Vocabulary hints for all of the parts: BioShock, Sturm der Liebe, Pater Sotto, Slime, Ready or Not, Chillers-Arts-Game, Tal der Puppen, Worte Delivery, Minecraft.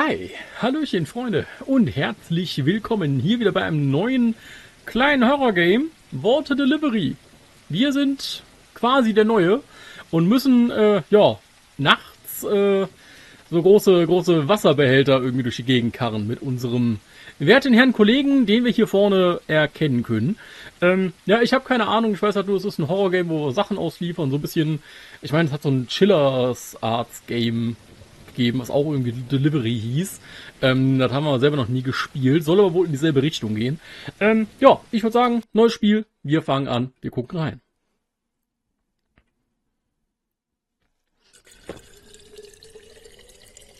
Hi, Hallöchen Freunde und herzlich willkommen hier wieder bei einem neuen kleinen Horror-Game, Worte Delivery. Wir sind quasi der Neue und müssen nachts so große Wasserbehälter irgendwie durch die Gegend karren mit unserem werten Herrn Kollegen, den wir hier vorne erkennen können. Ich habe keine Ahnung, ich weiß halt nur, es ist ein Horror-Game, wo wir Sachen ausliefern, so ein bisschen, ich meine, es hat so ein Chillers-Arts-Game gegeben, was auch irgendwie Delivery hieß. Das haben wir selber noch nie gespielt, soll aber wohl in dieselbe Richtung gehen. Ich würde sagen, neues Spiel, wir fangen an, wir gucken rein.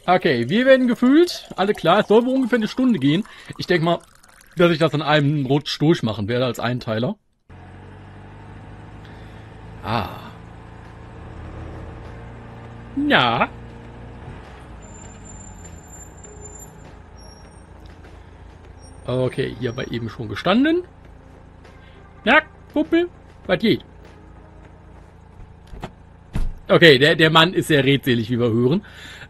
Okay, wir werden gefühlt, alle klar, es soll wohl ungefähr eine Stunde gehen. Ich denke mal, dass ich das in einem Rutsch durchmachen werde als Einteiler. Ah. Na? Okay, hier war eben schon gestanden. Na, Puppe, was geht? Okay, der Mann ist sehr redselig, wie wir hören.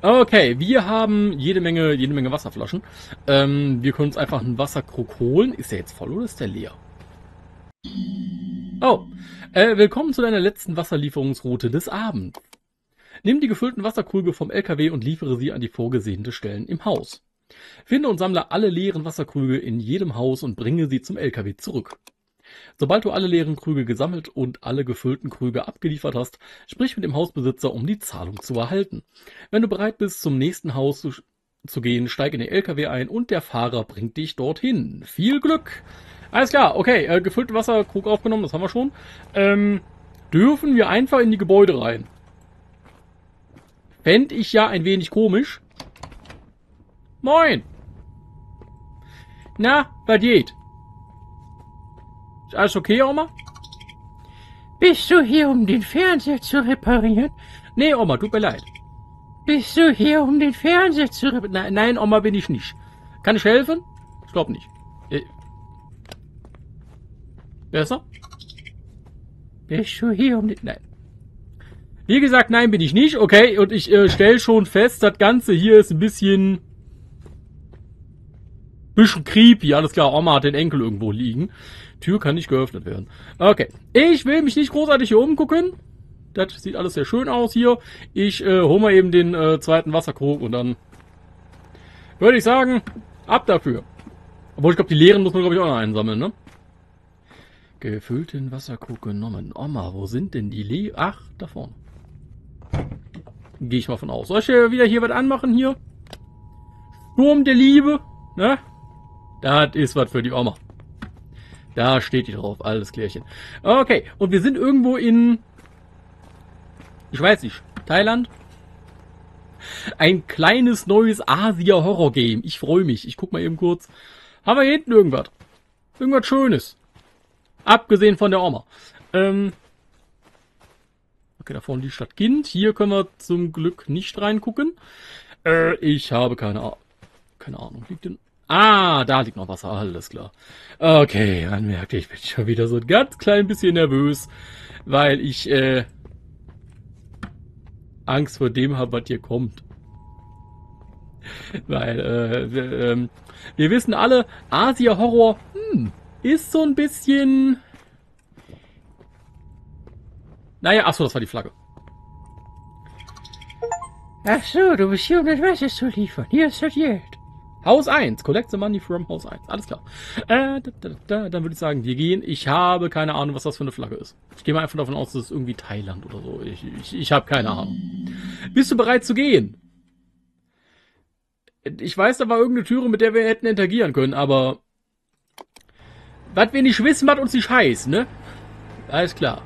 Okay, wir haben jede Menge Wasserflaschen. Wir können uns einfach einen Wasserkrug holen. Ist der jetzt voll oder ist der leer? Oh, willkommen zu deiner letzten Wasserlieferungsroute des Abends. Nimm die gefüllten Wasserkrüge vom LKW und liefere sie an die vorgesehenen Stellen im Haus. Finde und sammle alle leeren Wasserkrüge in jedem Haus und bringe sie zum LKW zurück. Sobald du alle leeren Krüge gesammelt und alle gefüllten Krüge abgeliefert hast, sprich mit dem Hausbesitzer, um die Zahlung zu erhalten. Wenn du bereit bist, zum nächsten Haus zu gehen, steig in den LKW ein und der Fahrer bringt dich dorthin. Viel Glück! Alles klar, okay, gefüllte Wasserkrug aufgenommen, das haben wir schon. Dürfen wir einfach in die Gebäude rein? Fände ich ja ein wenig komisch. Moin! Na, was geht? Ist alles okay, Oma? Bist du hier, um den Fernseher zu reparieren? Nee, Oma, tut mir leid. Bist du hier, um den Fernseher zu reparieren? Nein, Oma, bin ich nicht. Kann ich helfen? Ich glaube nicht. Besser? Bist du hier, um den... Nein. Wie gesagt, nein, bin ich nicht. Okay, und ich stelle schon fest, das Ganze hier ist ein bisschen... Bisschen creepy, alles klar, Oma hat den Enkel irgendwo liegen. Tür kann nicht geöffnet werden. Okay, ich will mich nicht großartig hier umgucken. Das sieht alles sehr schön aus hier. Ich hole mal eben den zweiten Wasserkrug und dann würde ich sagen, ab dafür. Obwohl, ich glaube, die leeren muss man, glaube ich, auch noch einsammeln, ne? Gefüllten Wasserkrug genommen. Oma, wo sind denn die leeren? Ach, da vorne. Gehe ich mal von aus. Soll ich wieder hier was anmachen hier? Sturm der Liebe, ne? Das ist was für die Oma. Da steht die drauf, alles klärchen. Okay, und wir sind irgendwo in, ich weiß nicht, Thailand. Ein kleines neues Asia-Horror-Game. Ich freue mich. Ich guck mal eben kurz. Haben wir hier hinten irgendwas? Irgendwas Schönes. Abgesehen von der Oma. Okay, da vorne die Stadt Kind. Hier können wir zum Glück nicht reingucken. Ich habe keine Ahnung. Liegt denn... Ah, da liegt noch Wasser, alles klar. Okay, man merkt, ich bin schon wieder so ein ganz klein bisschen nervös, weil ich Angst vor dem habe, was hier kommt. Weil wir wissen alle, Asia-Horror ist so ein bisschen... Naja, achso, das war die Flagge. Ach so, du bist hier, um das Wasser zu liefern. Hier ist das Geld. Haus 1, collect the money from Haus 1. Alles klar. Dann würde ich sagen, wir gehen. Ich habe keine Ahnung, was das für eine Flagge ist. Ich gehe mal einfach davon aus, das ist irgendwie Thailand oder so. Ich habe keine Ahnung. Bist du bereit zu gehen? Ich weiß, da war irgendeine Türe, mit der wir hätten interagieren können, aber... Was wir nicht wissen, macht uns nicht heiß, ne? Alles klar.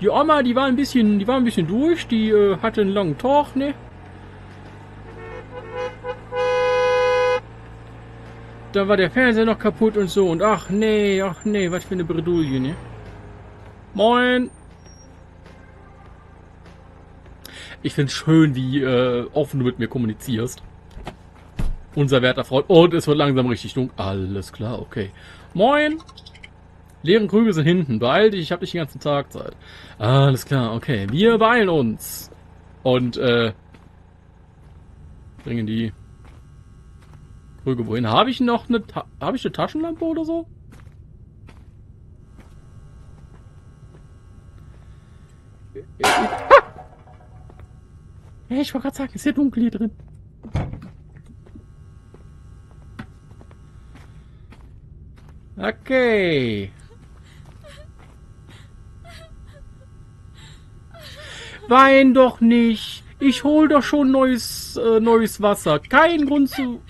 Die Oma, die war ein bisschen durch. Die hatte einen langen Tag, ne? Da war der Fernseher noch kaputt und so. Und ach nee, was für eine Bredouille, ne? Moin! Ich find's schön, wie offen du mit mir kommunizierst. Unser werter Freund. Und es wird langsam richtig dunkel. Alles klar, okay. Moin! Leeren Krüge sind hinten. Beeil dich, ich hab dich den ganzen Tag Zeit. Alles klar, okay. Wir beeilen uns. Und bringen die... Irgendwo hin. Habe ich noch eine, habe ich eine Taschenlampe oder so? Hey, ich wollte gerade sagen, ist hier dunkel hier drin. Okay. Wein doch nicht. Ich hol doch schon neues Wasser. Kein Grund zu...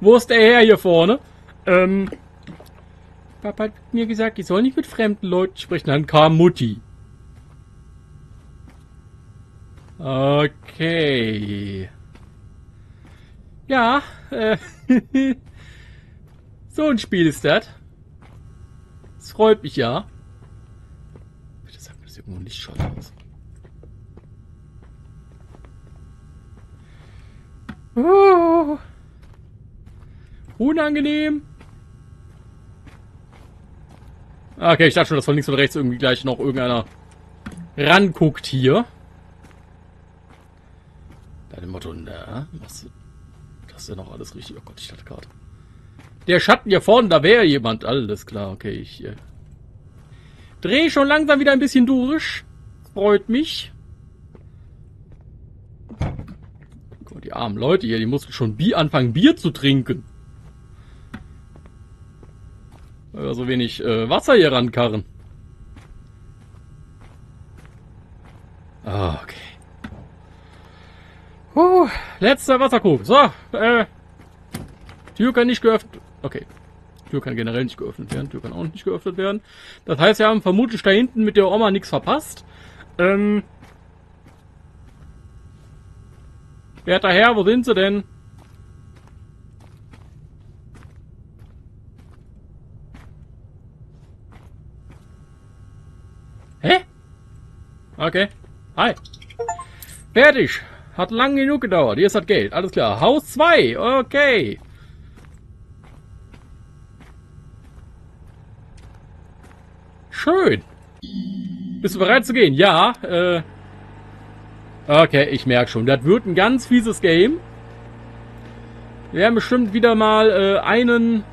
Wo ist der Herr hier vorne? Papa hat mir gesagt, ich soll nicht mit fremden Leuten sprechen. Dann kam Mutti. Okay. Ja, so ein Spiel ist das. Das freut mich ja. Bitte sag mir das irgendwo nicht schon aus. Oh. Unangenehm. Okay, ich dachte schon, dass von links und rechts irgendwie gleich noch irgendeiner ranguckt hier. Bei dem Motto, na, machst du das ja noch alles richtig? Oh Gott, ich dachte gerade. Der Schatten hier vorne, da wäre jemand. Alles klar, okay, ich drehe schon langsam wieder ein bisschen durch. Freut mich. Guck mal, die armen Leute hier, die mussten schon anfangen, Bier zu trinken. Weil wir so wenig Wasser hier rankarren. Ah, okay. Letzter Wasserkrug. So, Tür kann nicht geöffnet... Okay. Tür kann generell nicht geöffnet werden. Tür kann auch nicht geöffnet werden. Das heißt, wir haben vermutlich da hinten mit der Oma nichts verpasst. Werter Herr, wo sind sie denn? Hä? Okay. Hi. Fertig. Hat lang genug gedauert. Hier ist das Geld. Alles klar. Haus 2. Okay. Schön. Bist du bereit zu gehen? Ja. Okay, ich merke schon. Das wird ein ganz fieses Game. Wir werden bestimmt wieder mal einen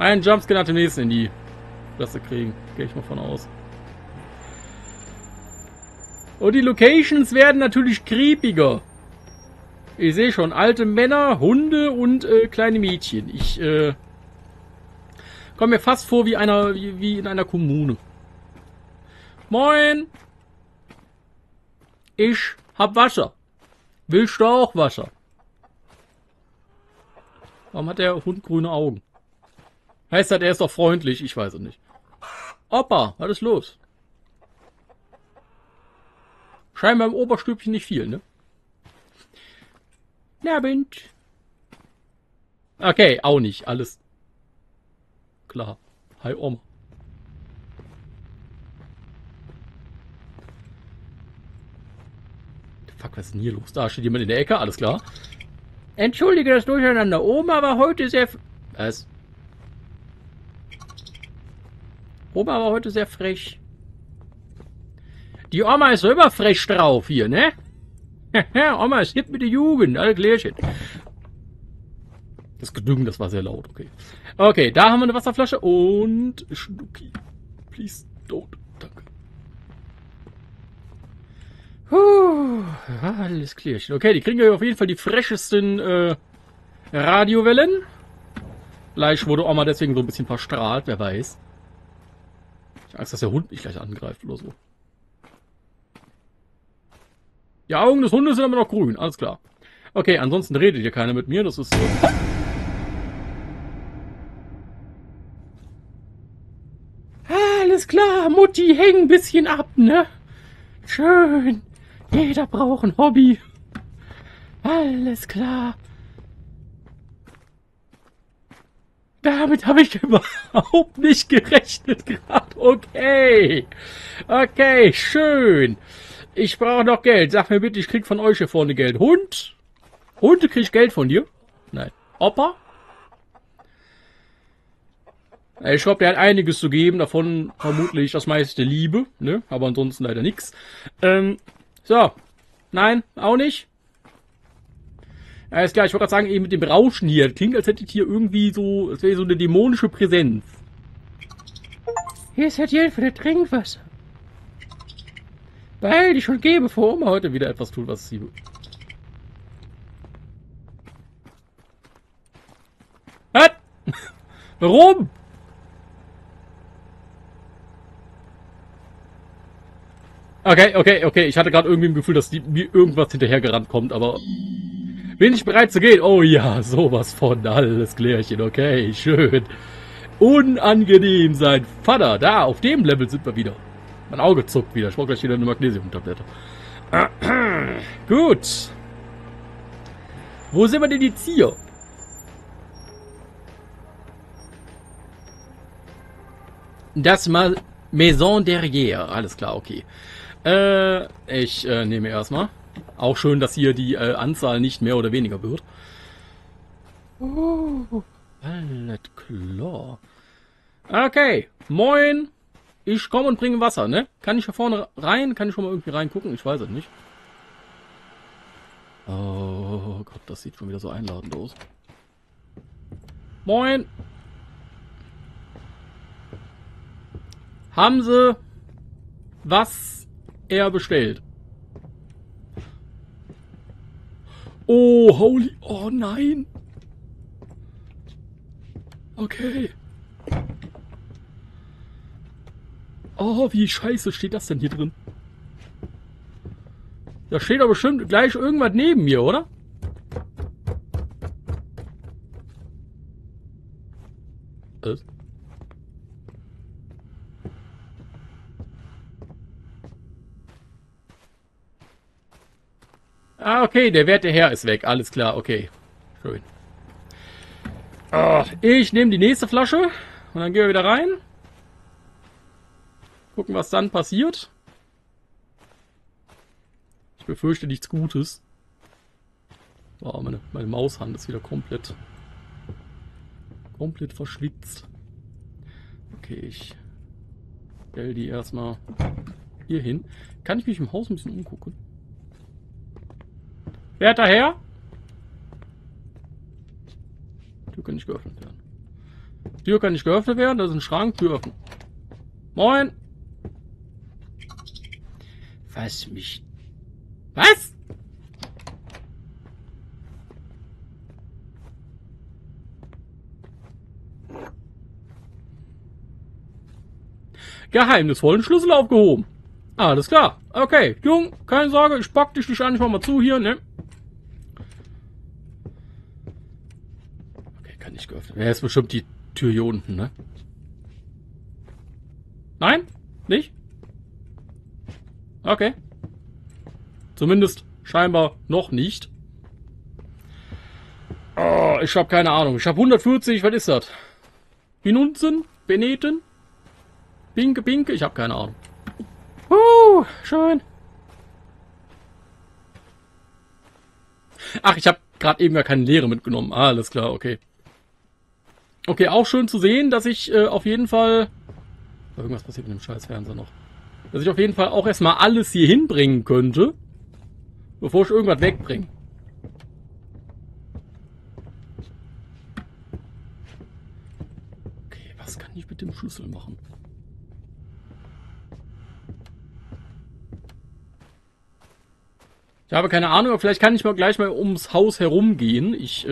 Jumpscare nach dem nächsten in die Fresse kriegen. Gehe ich mal von aus. Und die Locations werden natürlich creepiger. Ich sehe schon alte Männer, Hunde und kleine Mädchen. Ich komme mir fast vor wie wie in einer Kommune. Moin! Ich hab Wasser. Willst du auch Wasser? Warum hat der Hund grüne Augen? Heißt das, er ist doch freundlich? Ich weiß es nicht. Opa, was ist los? Scheinbar im Oberstübchen nicht viel, ne? Na, Wind. Okay, auch nicht. Alles klar. Hi, Oma. Fuck, was ist denn hier los? Da steht jemand in der Ecke, alles klar. Entschuldige das Durcheinander. Oma war heute sehr... Was? Oma war heute sehr frech. Die Oma ist so immer frech drauf hier, ne? Oma ist hip mit der Jugend, alle Klärchen. Das Gedüngen, das war sehr laut, okay. Okay, da haben wir eine Wasserflasche und... Schnucki. Please don't. Danke. Alles Klärchen. Okay, die kriegen ja auf jeden Fall die frechesten Radiowellen. Vielleicht wurde Oma deswegen so ein bisschen verstrahlt, wer weiß. Ich hab Angst, dass der Hund mich gleich angreift oder so. Die Augen des Hundes sind aber noch grün, alles klar. Okay, ansonsten redet hier keiner mit mir, das ist so. Alles klar, Mutti, häng ein bisschen ab, ne? Schön. Jeder braucht ein Hobby. Alles klar. Damit habe ich überhaupt nicht gerechnet gerade. Okay. Okay, schön. Ich brauche noch Geld. Sag mir bitte, ich krieg von euch hier vorne Geld. Hund? Hunde krieg ich Geld von dir? Nein. Opa? Ich glaube, der hat einiges zu geben, davon vermutlich das meiste Liebe, ne? Aber ansonsten leider nichts. So, nein, auch nicht. Alles klar, ich wollte gerade sagen, eben mit dem Rauschen hier. Klingt, als hättet ihr irgendwie so, es wäre so eine dämonische Präsenz. Hier ist halt hier für das Trinkwasser. Beeil dich und geh, bevor Oma heute wieder etwas tut, was sie will. Was? Warum? Okay. Ich hatte gerade irgendwie im Gefühl, dass mir irgendwas hinterhergerannt kommt, aber... Bin ich bereit zu gehen? Oh ja, sowas von. Alles klärchen. Okay, schön. Unangenehm sein Vater. Da, auf dem Level sind wir wieder. Mein Auge zuckt wieder. Ich brauche gleich wieder eine Magnesium-Tablette. Gut. Wo sind wir denn jetzt hier? Das mal Maison derrière. Alles klar, okay. Ich nehme erstmal. Auch schön, dass hier die Anzahl nicht mehr oder weniger wird. Alles klar. Okay, moin. Ich komme und bringe Wasser, ne? Kann ich hier vorne rein? Kann ich schon mal irgendwie reingucken? Ich weiß es nicht. Oh Gott, das sieht schon wieder so einladend aus. Moin. Haben Sie was er bestellt? Oh, holy... Oh, nein. Okay. Oh, wie scheiße steht das denn hier drin? Da steht doch bestimmt gleich irgendwas neben mir, oder? Was? Ah, okay, der werte Herr ist weg. Alles klar, okay. Schön. Ich nehme die nächste Flasche und dann gehen wir wieder rein. Gucken, was dann passiert. Ich befürchte nichts Gutes. Oh, meine Maushand ist wieder komplett verschwitzt. Okay, ich stelle die erstmal hier hin. Kann ich mich im Haus ein bisschen umgucken? Werter Herr? Tür kann nicht geöffnet werden. Tür kann nicht geöffnet werden, da ist ein Schrank, Tür öffnen. Moin! Fass mich. Was? Geheimnisvollen Schlüssel aufgehoben. Alles klar. Okay, Jung, keine Sorge, ich pack dich an, ich mach mal zu hier, ne? Nicht geöffnet. Er ist bestimmt die Tür hier unten, ne? Nein? Nicht? Okay. Zumindest scheinbar noch nicht. Oh, ich habe keine Ahnung. Ich habe 140, was ist das? Minunzen? Beneten? Pinke? Ich habe keine Ahnung. Schön. Ach, ich habe gerade eben gar keine Leere mitgenommen. Alles klar, okay. Okay, auch schön zu sehen, dass ich auf jeden Fall... Irgendwas passiert mit dem scheiß Fernseher noch. Dass ich auf jeden Fall auch erstmal alles hier hinbringen könnte, bevor ich irgendwas wegbringe. Okay, was kann ich mit dem Schlüssel machen? Ich habe keine Ahnung, aber vielleicht kann ich mal gleich mal ums Haus herumgehen. Ich...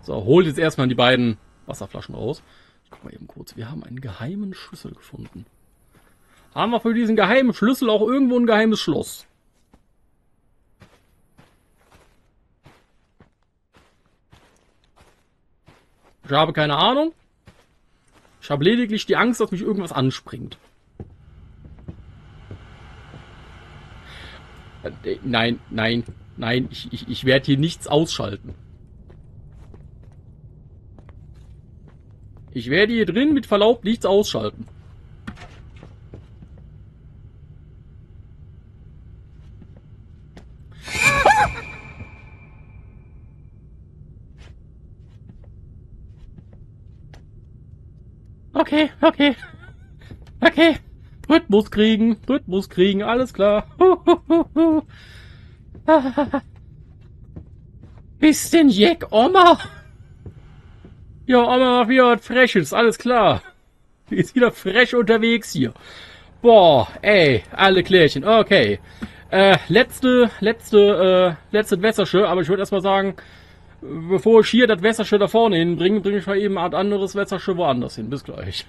So, hol jetzt erstmal die beiden Wasserflaschen raus. Ich guck mal eben kurz. Wir haben einen geheimen Schlüssel gefunden. Haben wir für diesen geheimen Schlüssel auch irgendwo ein geheimes Schloss? Ich habe keine Ahnung. Ich habe lediglich die Angst, dass mich irgendwas anspringt. Nein. Ich werde hier nichts ausschalten. Ich werde hier drin mit Verlaub nichts ausschalten. Okay. Rhythmus kriegen, alles klar. Bisschen Jack, Oma? Ja, Oma macht wieder was Freshes, alles klar. Die ist wieder fresh unterwegs hier. Boah, ey, alle Klärchen, okay. Letzte Wässersche, aber ich würde erstmal sagen, bevor ich hier das Wässersche da vorne hinbringe, bringe ich mal eben eine Art anderes Wässersche woanders hin. Bis gleich.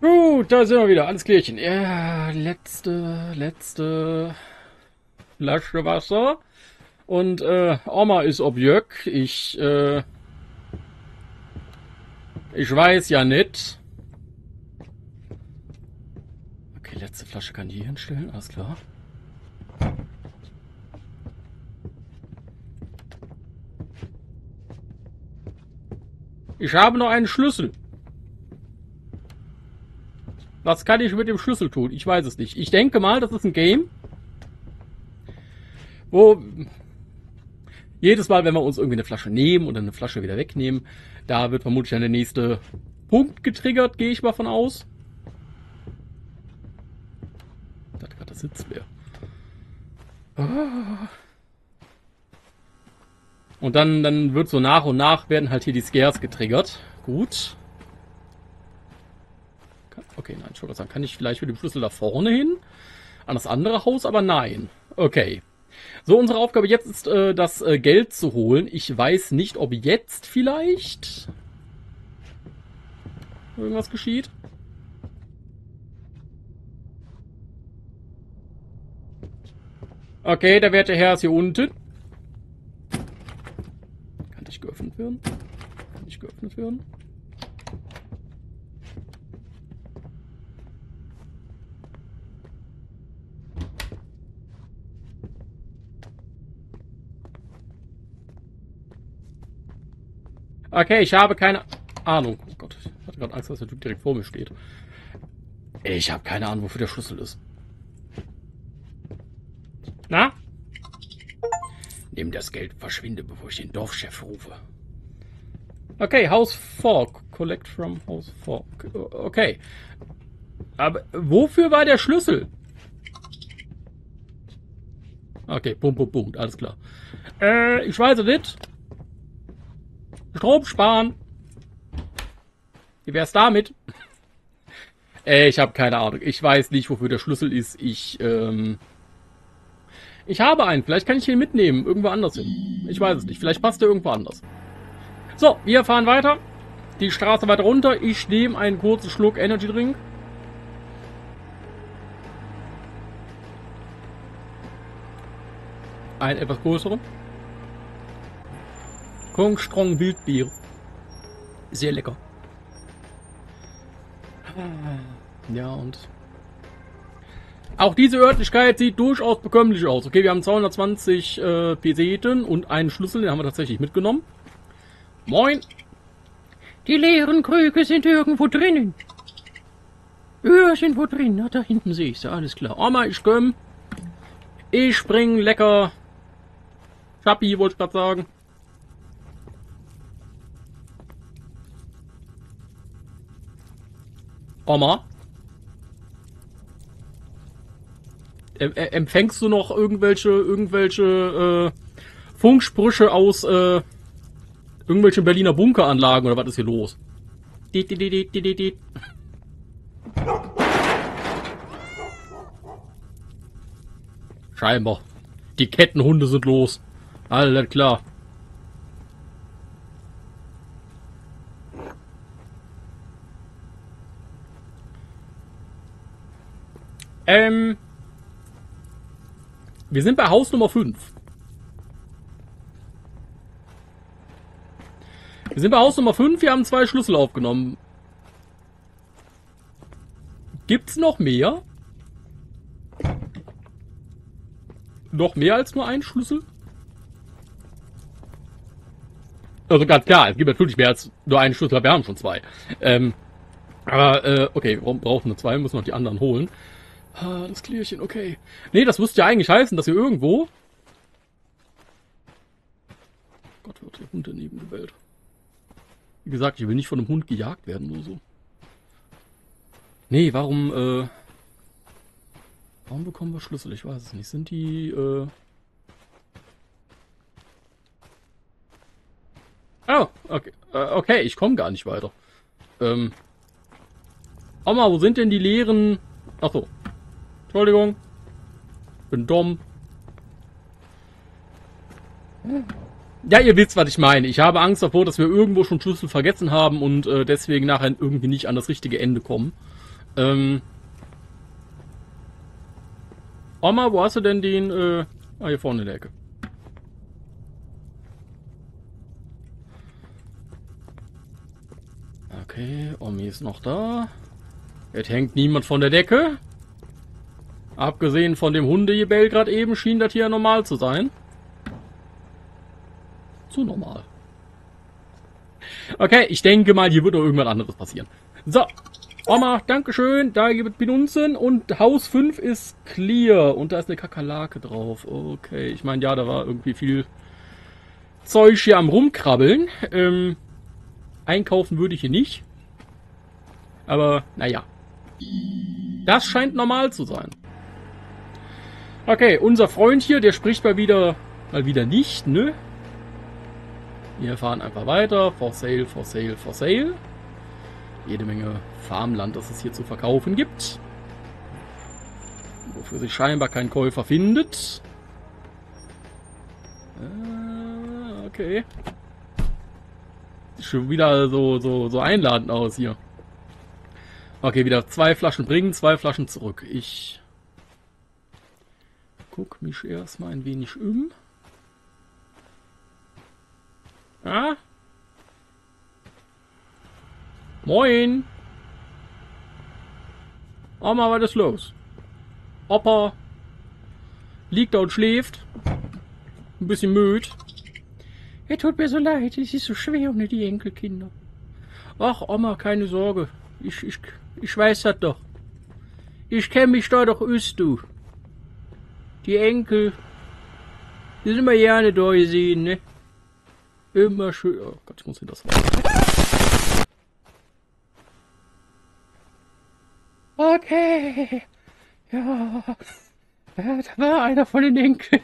Da sind wir wieder, alles Klärchen. Ja, letzte Flasche Wasser. Und Oma ist objök. Ich weiß ja nicht. Okay, letzte Flasche kann ich hier hinstellen, alles klar. Ich habe noch einen Schlüssel. Was kann ich mit dem Schlüssel tun? Ich weiß es nicht. Ich denke mal, das ist ein Game, wo jedes Mal, wenn wir uns irgendwie eine Flasche nehmen oder eine Flasche wieder wegnehmen, da wird vermutlich dann der nächste Punkt getriggert, gehe ich mal von aus. Ich dachte gerade, das sitzt leer. Und dann wird so nach und nach werden halt hier die Scares getriggert. Gut. Okay, nein, ich wollte sagen, kann ich vielleicht mit dem Schlüssel da vorne hin? An das andere Haus, aber nein. Okay. So, unsere Aufgabe jetzt ist, das Geld zu holen. Ich weiß nicht, ob jetzt vielleicht irgendwas geschieht. Okay, der werte Herr ist hier unten. Kann nicht geöffnet werden. Kann nicht geöffnet werden. Okay, ich habe keine Ahnung. Oh Gott, ich hatte gerade Angst, dass der Typ direkt vor mir steht. Ich habe keine Ahnung, wofür der Schlüssel ist. Na? Nimm das Geld, verschwinde, bevor ich den Dorfchef rufe. Okay, House Fork. Collect from House Fork. Okay. Aber wofür war der Schlüssel? Okay, Punkt. Alles klar. Ich weiß es nicht. Strom sparen. Wie wär's damit? Ich habe keine Ahnung. Ich weiß nicht, wofür der Schlüssel ist. Ich habe einen. Vielleicht kann ich ihn mitnehmen. Irgendwo anders hin. Ich weiß es nicht. Vielleicht passt er irgendwo anders. So, wir fahren weiter. Die Straße weiter runter. Ich nehme einen kurzen Schluck Energy Drink. Einen etwas größeren. Strong Wildbier. Sehr lecker. Ja, und auch diese Örtlichkeit sieht durchaus bekömmlich aus. Okay, wir haben 220 Peseten und einen Schlüssel, den haben wir tatsächlich mitgenommen. Moin. Die leeren Krüge sind irgendwo drinnen. Irgendwo drin. Na, da hinten sehe ich sie. Alles klar. Oma, ich komm. Ich spring lecker. Schappi, wollte ich gerade sagen. Oma, empfängst du noch irgendwelche Funksprüche aus irgendwelchen Berliner Bunkeranlagen oder was ist hier los? Scheinbar. Die Kettenhunde sind los. Alles klar. Wir sind bei Haus Nummer 5. Wir sind bei Haus Nummer 5, wir haben 2 Schlüssel aufgenommen. Gibt's noch mehr? Noch mehr als nur einen Schlüssel? Also ganz klar, es gibt natürlich mehr als nur einen Schlüssel, wir haben schon 2. Aber okay, wir brauchen nur 2, müssen noch die anderen holen. Das Klärchen, okay. Nee, das müsste ja eigentlich heißen, dass hier irgendwo... Gott, wird der Hund daneben gewählt. Wie gesagt, ich will nicht von einem Hund gejagt werden oder so. Nee, warum bekommen wir Schlüssel? Ich weiß es nicht. Sind die, Oh, okay. Okay, ich komme gar nicht weiter. Oma, wo sind denn die leeren... Ach so. Entschuldigung. Bin dumm. Ja, ihr wisst, was ich meine. Ich habe Angst davor, dass wir irgendwo schon Schlüssel vergessen haben und deswegen nachher irgendwie nicht an das richtige Ende kommen. Oma, wo hast du denn den... hier vorne in der Ecke. Okay, Omi ist noch da. Jetzt hängt niemand von der Decke. Abgesehen von dem Hundegebell gerade eben schien das hier normal zu sein. Zu normal. Okay, ich denke mal, hier wird noch irgendwas anderes passieren. So, Oma, Dankeschön. Da gibt es Pinunzen und Haus 5 ist clear. Und da ist eine Kakerlake drauf. Okay, ich meine, ja, da war irgendwie viel Zeug hier am Rumkrabbeln. Einkaufen würde ich hier nicht. Aber, naja. Das scheint normal zu sein. Okay, unser Freund hier, der spricht mal wieder nicht, ne? Wir fahren einfach weiter. For sale, for sale, for sale. Jede Menge Farmland, das es hier zu verkaufen gibt. Wofür sich scheinbar kein Käufer findet. Okay. Sieht schon wieder so einladend aus hier. Okay, wieder 2 Flaschen bringen, 2 Flaschen zurück. Ich guck mich erstmal ein wenig um. Ah? Moin! Oma, was ist los? Opa liegt da und schläft. Ein bisschen müde. Er tut mir so leid, es ist so schwer ohne die Enkelkinder. Ach, Oma, keine Sorge. Ich weiß das doch. Ich kenne mich da doch, üst du. Die Enkel, die sind immer gerne da gesehen, ne? Immer schön... Oh Gott, ich muss hinter das Wasser. Okay. Ja. Ja, da war einer von den Enkeln.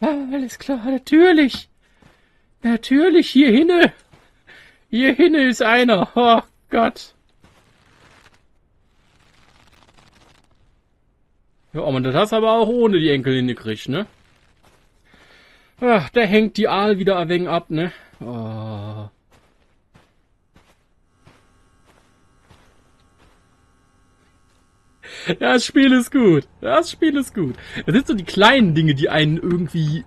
Ah, alles klar, natürlich. Natürlich, hier hinne. Hier hinne ist einer. Oh Gott. Ja, man, das hast aber auch ohne die Enkel hingekriegt, ne? Ach, da hängt die Aal wieder ein wenig ab, ne? Oh. Das Spiel ist gut. Das Spiel ist gut. Das sind so die kleinen Dinge, die einen irgendwie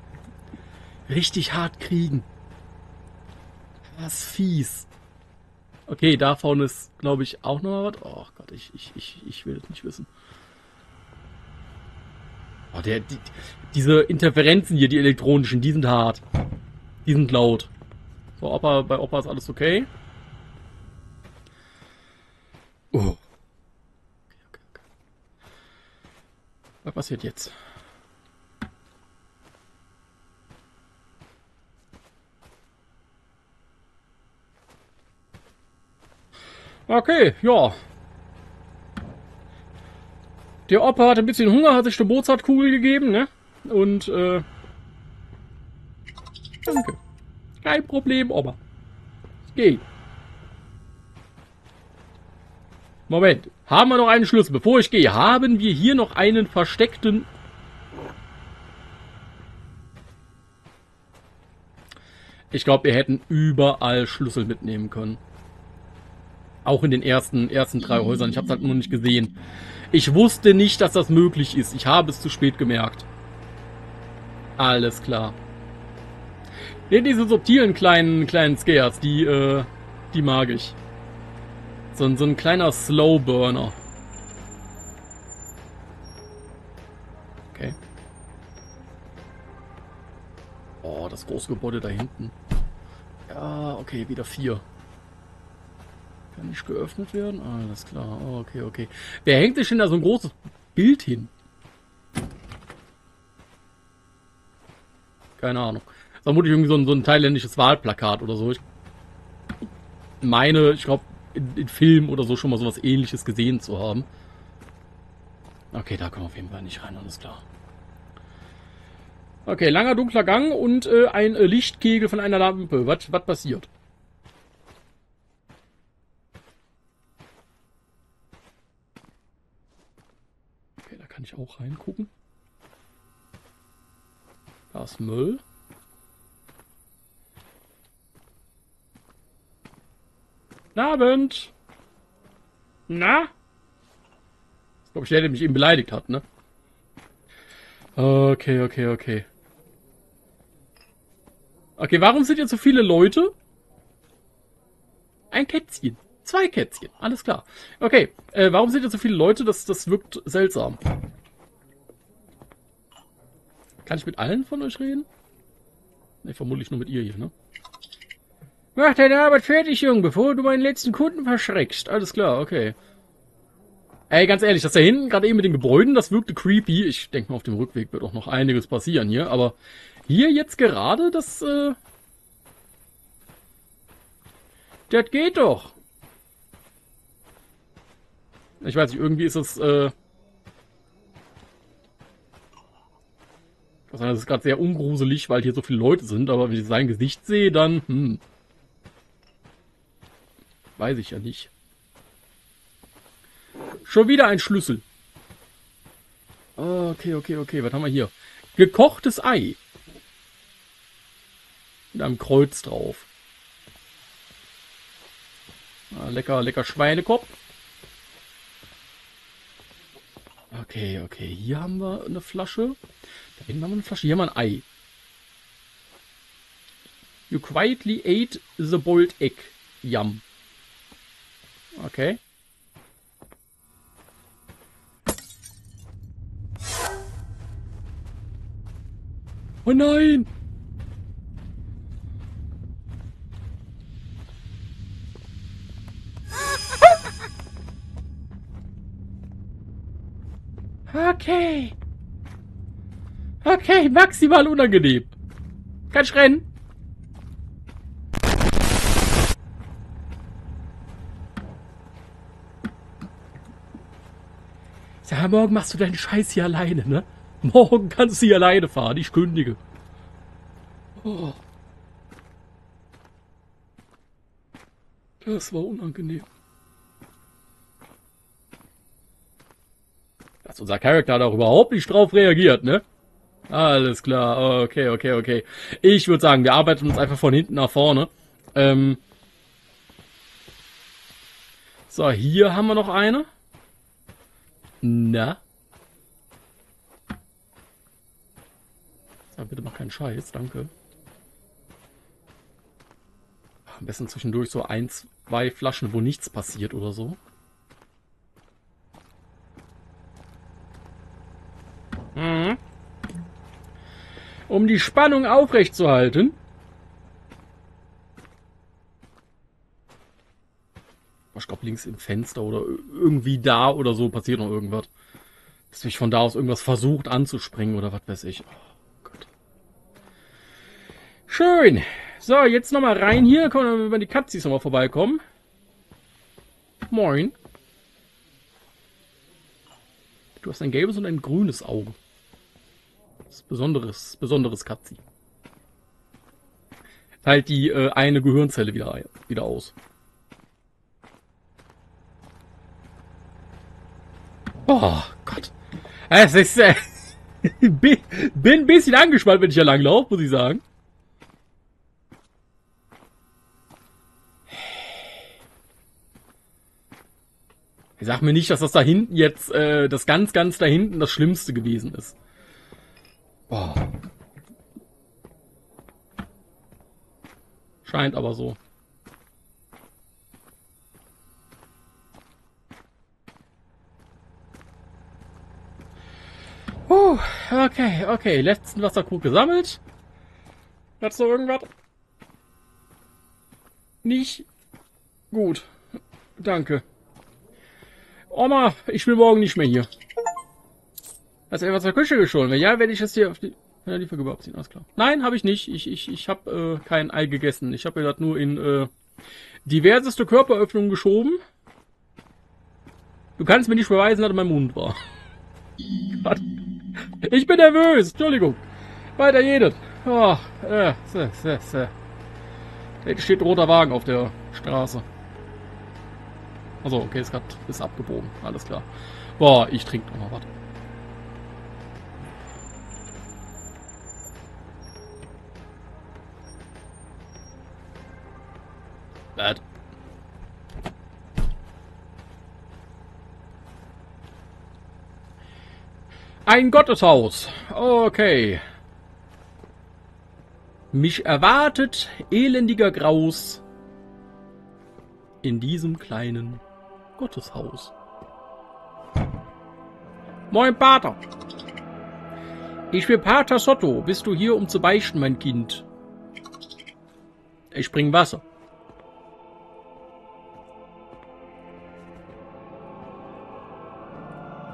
richtig hart kriegen. Das ist fies. Okay, da vorne ist, glaube ich, auch noch mal was. Oh Gott, ich will das nicht wissen. Oh, diese Interferenzen hier, die elektronischen, die sind hart. Die sind laut. So, Opa, bei Opa ist alles okay. Oh. Okay. Was passiert jetzt? Okay, ja. Der Opa hatte ein bisschen Hunger, hat sich eine Mozartkugel gegeben, ne? Und, danke. Kein Problem, Opa. Geh. Moment. Haben wir noch einen Schlüssel? Bevor ich gehe, haben wir hier noch einen versteckten... Ich glaube, wir hätten überall Schlüssel mitnehmen können. Auch in den ersten 3 Häusern. Ich habe es halt nur nicht gesehen. Ich wusste nicht, dass das möglich ist. Ich habe es zu spät gemerkt. Alles klar. Nee, diese subtilen kleinen Scares, die mag ich. So ein kleiner Slowburner. Okay. Oh, das große Gebäude da hinten. Ja, okay, wieder 4. Kann nicht geöffnet werden? Alles klar. Okay, okay. Wer hängt sich denn da so ein großes Bild hin? Keine Ahnung. Vermutlich irgendwie so ein thailändisches Wahlplakat oder so. Ich meine, ich glaube, in Filmen oder so schon mal sowas Ähnliches gesehen zu haben. Okay, da kommen wir auf jeden Fall nicht rein, alles klar. Okay, langer dunkler Gang und ein Lichtkegel von einer Lampe. Was passiert? Okay, da kann ich auch reingucken. Da ist Müll. Na, Abend. Na? Ich glaube, der mich eben beleidigt hat, ne? Okay, okay, okay. Okay, warum sind jetzt so viele Leute? Ein Kätzchen. Zwei Kätzchen. Alles klar. Okay, warum sind jetzt so viele Leute? Das wirkt seltsam. Kann ich mit allen von euch reden? Ne, vermutlich nur mit ihr hier, ne? Mach deine Arbeit fertig, Junge, bevor du meinen letzten Kunden verschreckst. Alles klar, okay. Ey, ganz ehrlich, das da hinten, gerade eben mit den Gebäuden, das wirkte creepy. Ich denke mal, auf dem Rückweg wird auch noch einiges passieren hier. Aber hier jetzt gerade, das geht doch. Ich weiß nicht, irgendwie ist es... Das ist gerade sehr ungruselig, weil hier so viele Leute sind, aber wenn ich sein Gesicht sehe, dann... Weiß ich ja nicht. Schon wieder ein Schlüssel. Okay, okay, okay. Was haben wir hier? Gekochtes Ei. Mit einem Kreuz drauf. Lecker, lecker Schweinekopf. Okay, okay. Hier haben wir eine Flasche. Da hinten haben wir eine Flasche. Hier haben wir ein Ei. You quietly ate the boiled egg. Yum. Okay. Oh nein! Okay. Okay, maximal unangenehm. Kann ich rennen? Ja, morgen machst du deinen Scheiß hier alleine, ne? Morgen kannst du hier alleine fahren, ich kündige. Oh. Das war unangenehm. Dass unser Charakter da überhaupt nicht drauf reagiert, ne? Alles klar, okay, okay, okay. Ich würde sagen, wir arbeiten uns einfach von hinten nach vorne. So, hier haben wir noch eine. Na? Ja, bitte mach keinen Scheiß, danke. Am besten zwischendurch so ein, zwei Flaschen, wo nichts passiert oder so. Mhm. Um die Spannung aufrecht zu halten. Ich glaube, links im Fenster oder irgendwie da oder so passiert noch irgendwas. Dass mich von da aus irgendwas versucht anzuspringen oder was weiß ich. Oh Gott. Schön. So, jetzt nochmal rein hier. Können wir die Katzis nochmal vorbeikommen. Moin. Du hast ein gelbes und ein grünes Auge. Das ist besonderes Katzi. Teilt die eine Gehirnzelle wieder aus. Oh Gott. Es ist. Bin ein bisschen angespannt, wenn ich hier lang laufe, muss ich sagen. Ich sag mir nicht, dass das da hinten jetzt, das ganz, ganz da hinten das Schlimmste gewesen ist. Oh. Scheint aber so. Okay, okay. Letzten Wasserkrug gesammelt. Hat's noch irgendwas? Nicht gut. Danke. Oma, ich will morgen nicht mehr hier. Hast du etwas zur Küche geschoben? Wenn ja, werde ich es dir auf die Liefergeber abziehen. Alles klar. Nein, habe ich nicht. Ich habe kein Ei gegessen. Ich habe mir das nur in Diverseste Körperöffnungen geschoben. Du kannst mir nicht beweisen, dass mein Mund war. Gott. Ich bin nervös. Entschuldigung. Weiter jedes. Oh, da steht ein roter Wagen auf der Straße. Also okay, es ist abgebogen. Alles klar. Boah, ich trinke noch mal was. Bad. Ein Gotteshaus. Okay. Mich erwartet elendiger Graus in diesem kleinen Gotteshaus. Moin Pater. Ich bin Pater Sotto. Bist du hier, um zu beichten, mein Kind? Ich bring Wasser.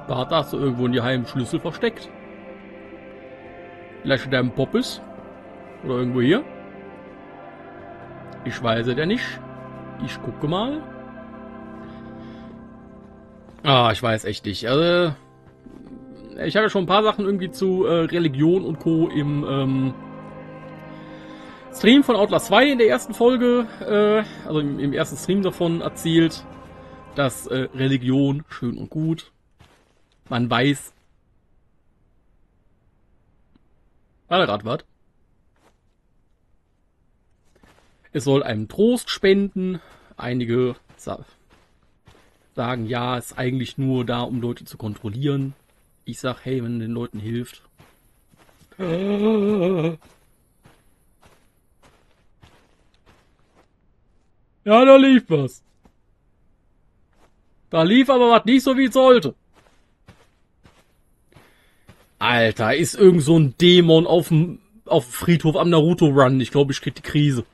Pater, hast du irgendwo einen geheimen Schlüssel versteckt? Vielleicht in deinem Poppes? Oder irgendwo hier? Ich weiß es ja nicht. Ich gucke mal. Ah, ich weiß echt nicht. Also, ich hatte schon ein paar Sachen irgendwie zu Religion und Co. im Stream von Outlast 2 in der ersten Folge, also im ersten Stream davon erzählt, dass Religion schön und gut. Man weiß. Alle Radwart. Es soll einem Trost spenden. Einige sagen, ja, es ist eigentlich nur da, um Leute zu kontrollieren. Ich sag, hey, wenn man den Leuten hilft. Ja, da lief was. Da lief aber was nicht so, wie es sollte. Alter, ist irgend so ein Dämon auf dem Friedhof am Naruto-Run. Ich glaube, ich krieg die Krise.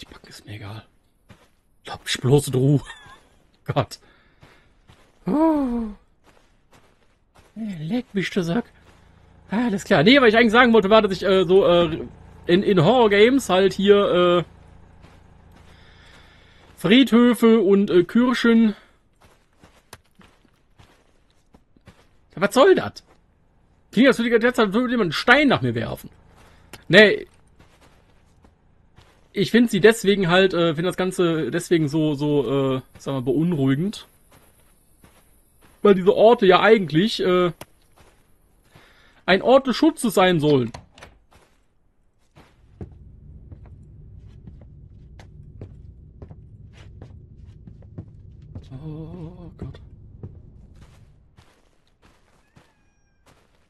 Die Backen ist mir egal. Ich hab mich bloß in Ruhe. Gott. Oh. Leck mich, der Sack. Alles klar. Nee, weil ich eigentlich sagen wollte, war, dass ich so... In Horror-Games halt hier Friedhöfe und Kirchen. Was soll das? Klingt, als würde jemand einen Stein nach mir werfen. Nee. Ich finde sie deswegen halt, finde das Ganze deswegen so sagen wir, beunruhigend. Weil diese Orte ja eigentlich ein Ort des Schutzes sein sollen.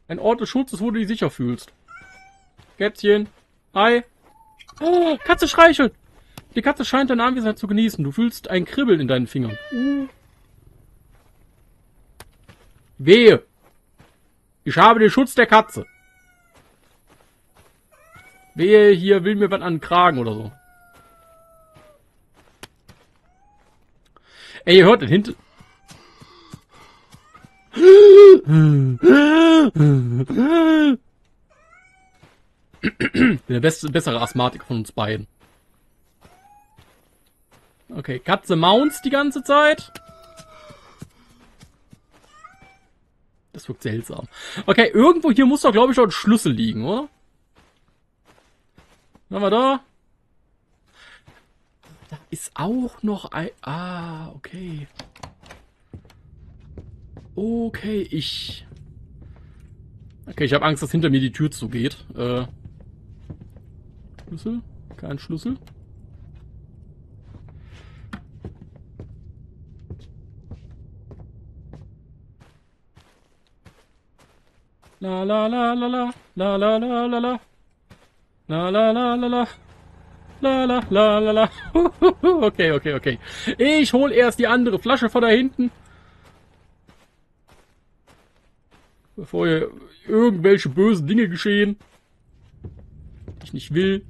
Ein Ort des Schutzes, wo du dich sicher fühlst. Kätzchen. Hi. Oh, Katze streichelt. Die Katze scheint deine Anwesenheit zu genießen. Du fühlst ein Kribbeln in deinen Fingern. Wehe. Ich habe den Schutz der Katze. Wehe, hier will mir was an den Kragen oder so. Ey, ihr hört den hinten. Der bessere Asthmatiker von uns beiden. Okay, Katze mounts die ganze Zeit. Das wirkt seltsam. Okay, irgendwo hier muss doch, glaube ich, auch ein Schlüssel liegen, oder? Haben wir da? Da ist auch noch ein... Ah, okay. Okay, ich habe Angst, dass hinter mir die Tür zugeht. Schlüssel? Kein Schlüssel. La la la la la la la la la la la la la la la la la la la. Okay, okay, okay. Ich hol erst die andere Flasche von da hinten. Bevor hier irgendwelche bösen Dinge geschehen, die ich nicht will.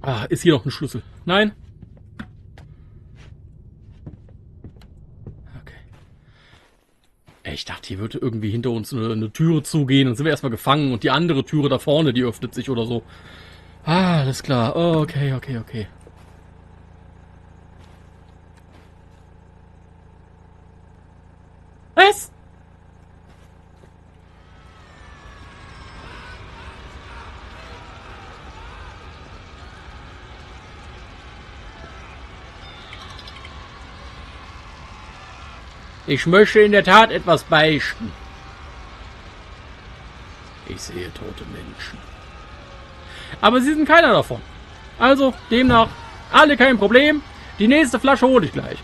Ah, ist hier noch ein Schlüssel? Nein. Ey, ich dachte, hier würde irgendwie hinter uns eine Türe zugehen. Dann sind wir erstmal gefangen und die andere Türe da vorne, die öffnet sich oder so. Ah, alles klar. Oh, okay, okay, okay. Was? Ich möchte in der Tat etwas beichten. Ich sehe tote Menschen. Aber sie sind keiner davon. Also, demnach, alle kein Problem. Die nächste Flasche hole ich gleich.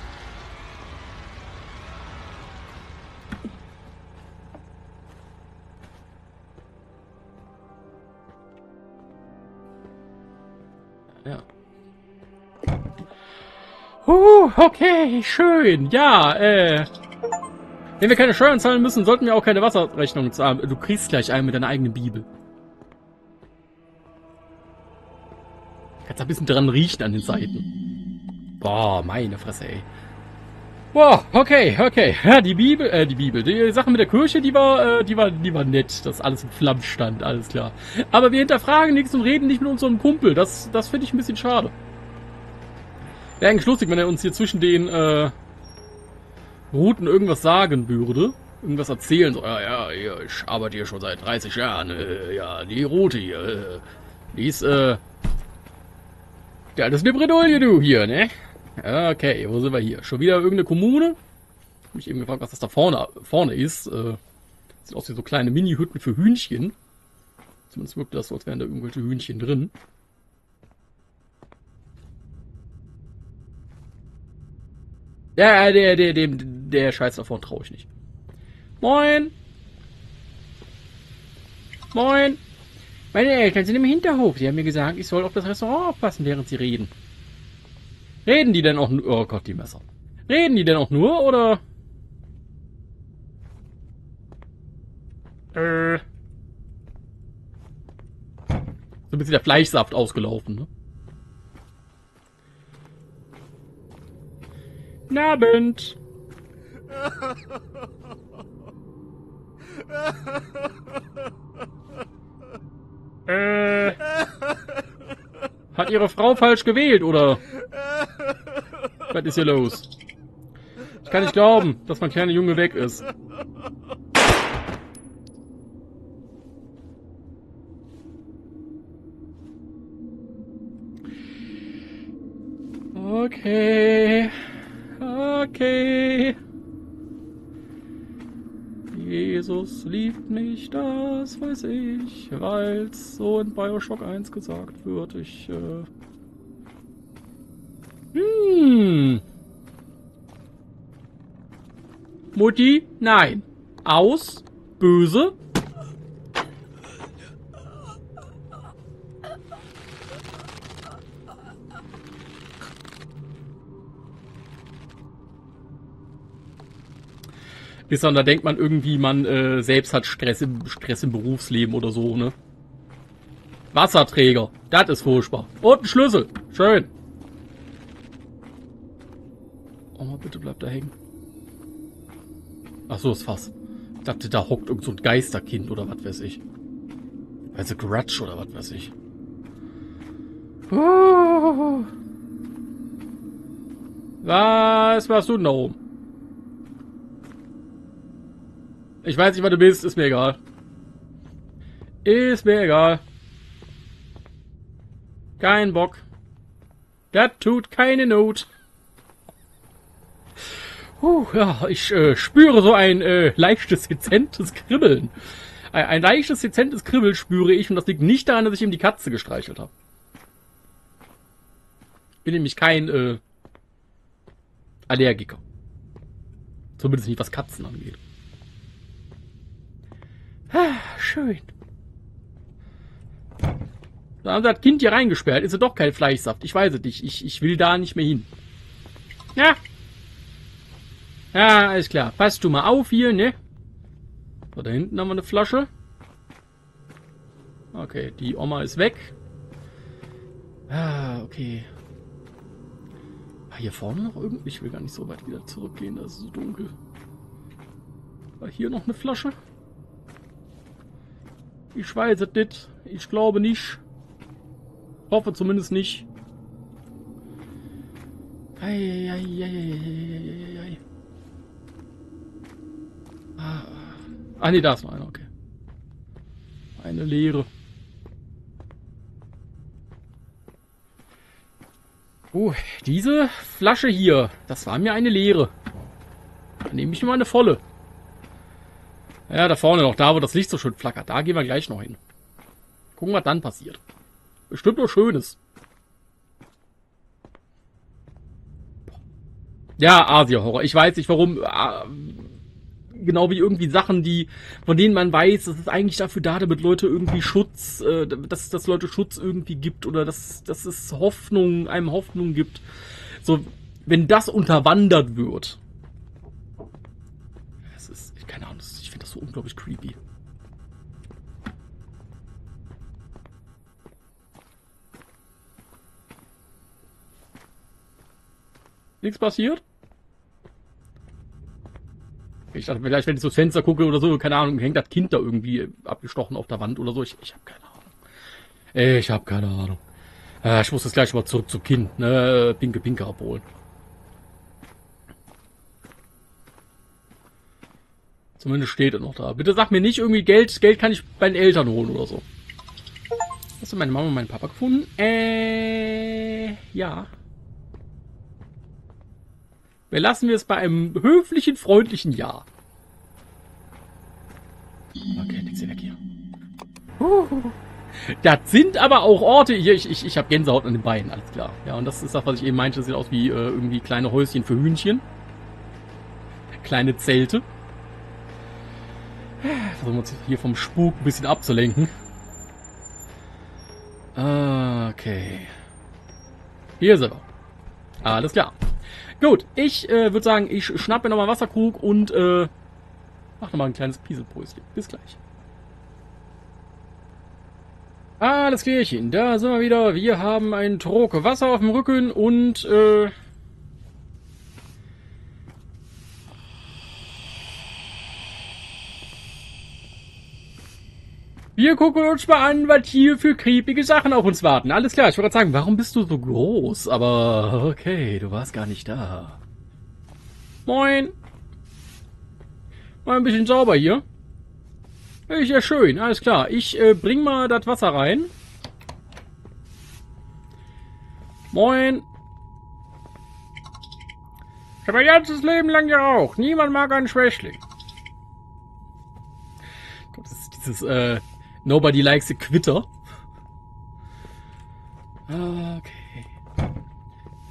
Okay, schön. Ja, wenn wir keine Steuern zahlen müssen, sollten wir auch keine Wasserrechnung zahlen. Du kriegst gleich einen mit deiner eigenen Bibel. Kannst ein bisschen dran riechen an den Seiten. Boah, meine Fresse, ey. Boah, okay, okay. Ja, die Sache mit der Kirche, die war nett, dass alles in Flammen stand, alles klar. Aber wir hinterfragen nichts und reden nicht mit unserem Kumpel. Das finde ich ein bisschen schade. Wäre eigentlich lustig, wenn er uns hier zwischen den Routen irgendwas sagen würde. Irgendwas erzählen. So, ja, ja, ich arbeite hier schon seit 30 Jahren. Ja, die Route hier. Die ist, ja, das ist eine Bredouille, du, hier, ne? Okay, wo sind wir hier? Schon wieder irgendeine Kommune? Hab mich eben gefragt, was das da vorne ist. Sieht aus wie so kleine Mini-Hütten für Hühnchen. Zumindest wirkt das so, als wären da irgendwelche Hühnchen drin. Ja, der Scheiß davon traue ich nicht. Moin! Moin! Meine Eltern sind im Hinterhof. Sie haben mir gesagt, ich soll auf das Restaurant aufpassen, während sie reden. Reden die denn auch nur... Oh Gott, die Messer. Reden die denn auch nur, oder... So ein bisschen der Fleischsaft ausgelaufen, ne? Guten Abend. Hat Ihre Frau falsch gewählt, oder? Was ist hier los? Ich kann nicht glauben, dass mein kleiner Junge weg ist. Okay... Okay. Jesus liebt mich, das weiß ich, weil es so in Bioshock 1 gesagt wird. Ich, Mutti, nein. Aus. Böse. Da denkt man irgendwie, man selbst hat Stress im Berufsleben oder so, ne? Wasserträger, das ist furchtbar. Und ein Schlüssel, schön. Oh, bitte bleib da hängen. Ach so, ist Fass. Ich dachte, da hockt irgend so ein Geisterkind oder was weiß ich. Also Grudge oder was weiß ich. Oh. Was machst du denn da oben? Ich weiß nicht, was du bist, ist mir egal. Ist mir egal. Kein Bock. Das tut keine Not. Ja, ich spüre so ein leichtes, dezentes Kribbeln. Ein leichtes, dezentes Kribbeln spüre ich und das liegt nicht daran, dass ich ihm die Katze gestreichelt habe. Ich bin nämlich kein Allergiker. Zumindest nicht, was Katzen angeht. Ah, schön. Da haben sie das Kind hier reingesperrt. Ist ja doch kein Fleischsaft. Ich weiß es nicht. Ich will da nicht mehr hin. Ja. Ja, alles klar. Passt du mal auf hier, ne? So, da hinten haben wir eine Flasche. Okay, die Oma ist weg. Ah, okay. War hier vorne noch irgendwie? Ich will gar nicht so weit wieder zurückgehen. Das ist so dunkel. War hier noch eine Flasche? Ich weiß es nicht. Ich glaube nicht. Hoffe zumindest nicht. Eieieiei. Ah ne, da ist noch einer, okay. Eine leere. Oh, diese Flasche hier, das war mir eine leere. Dann nehme ich mal eine volle. Ja, da vorne noch, da wo das Licht so schön flackert. Da gehen wir gleich noch hin. Gucken, was dann passiert. Bestimmt noch Schönes. Ja, Asia-Horror. Ich weiß nicht warum. Genau wie irgendwie Sachen, die, von denen man weiß, es ist eigentlich dafür da, damit Leute irgendwie Schutz, dass Leute Schutz irgendwie gibt oder dass es Hoffnung, einem Hoffnung gibt. So, wenn das unterwandert wird. Es ist, keine Ahnung, ich finde das so unglaublich creepy. Nichts passiert? Ich dachte vielleicht, wenn ich so ins Fenster gucke oder so, keine Ahnung, hängt das Kind da irgendwie abgestochen auf der Wand oder so. Ich habe keine Ahnung. Ich habe keine Ahnung. Ich muss das gleich mal zurück zum Kind, ne? Pinke abholen. Zumindest steht er noch da. Bitte sag mir nicht irgendwie Geld kann ich bei den Eltern holen oder so. Hast du meine Mama und meinen Papa gefunden? Ja. Belassen wir es bei einem höflichen, freundlichen Ja. Okay, nichts hier weg hier. Das sind aber auch Orte hier. Ich habe Gänsehaut an den Beinen, alles klar. Ja, und das ist das, was ich eben meinte. Das sieht aus wie irgendwie kleine Häuschen für Hühnchen. Kleine Zelte. Versuchen wir uns hier vom Spuk ein bisschen abzulenken. Okay. Hier sind wir. Alles klar. Gut, ich würde sagen, ich schnappe mir nochmal einen Wasserkrug und mach nochmal ein kleines Pieselpäuschen. Bis gleich. Alles klärchen, da sind wir wieder. Wir haben einen Trog Wasser auf dem Rücken und wir gucken uns mal an, was hier für creepige Sachen auf uns warten. Alles klar, ich wollte gerade sagen, warum bist du so groß? Aber okay, du warst gar nicht da. Moin. Mal ein bisschen sauber hier. Ist ja schön, alles klar. Ich bring mal das Wasser rein. Moin. Ich habe mein ganzes Leben lang geraucht. Niemand mag einen Schwächling. Gott, das ist dieses, Nobody likes a quitter. Okay.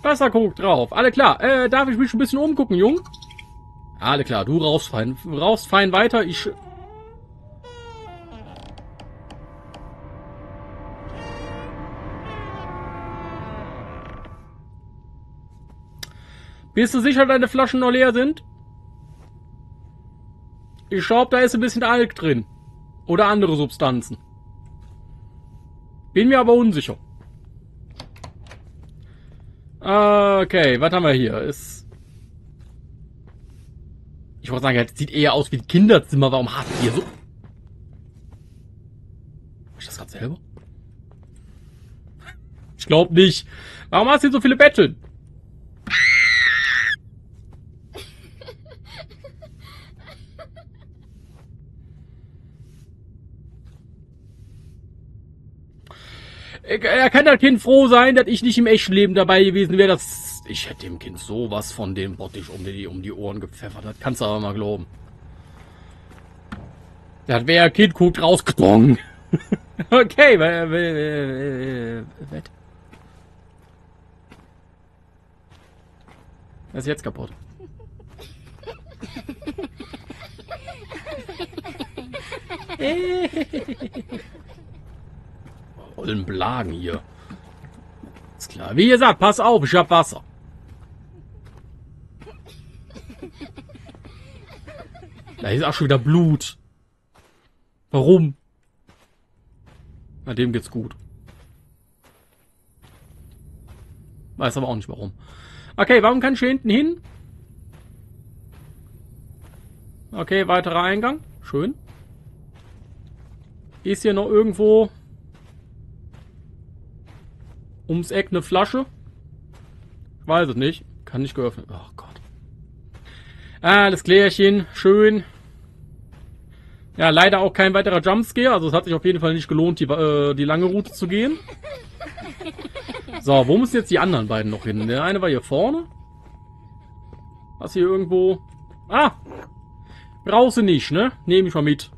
Wasserkrug drauf. Alle klar. Darf ich mich ein bisschen umgucken, Jung? Alle klar. Du rauchst fein weiter. Ich... Bist du sicher, deine Flaschen noch leer sind? Ich glaube, da ist ein bisschen Alk drin. Oder andere Substanzen. Bin mir aber unsicher. Okay, was haben wir hier? Ist... Ich wollte sagen, das sieht eher aus wie ein Kinderzimmer. Warum hatten wir so... Hab ich das gerade selber? Ich glaube nicht. Warum hast du hier so viele Betten? Er kann das Kind froh sein, dass ich nicht im echten Leben dabei gewesen wäre. Ich hätte dem Kind sowas von dem Bottich um die Ohren gepfeffert. Das kannst du aber mal glauben. Das wäre Kind guckt rausgedrungen. Okay, wett. Das ist jetzt kaputt. Ollen Blagen hier. Ist klar. Wie gesagt, pass auf, ich hab Wasser. Da ist auch schon wieder Blut. Warum? Na, dem geht's gut. Weiß aber auch nicht warum. Okay, warum kann ich hier hinten hin? Okay, weiterer Eingang. Schön. Ist hier noch irgendwo ums Eck eine Flasche? Ich weiß es nicht. Kann nicht geöffnet. Oh Gott. Alles Klärchen. Schön. Ja, leider auch kein weiterer Jumpscare. Also es hat sich auf jeden Fall nicht gelohnt, die lange Route zu gehen. So, wo müssen jetzt die anderen beiden noch hin? Der eine war hier vorne. Was hier irgendwo... Ah! Brauchst du nicht, ne? Nehme ich mal mit.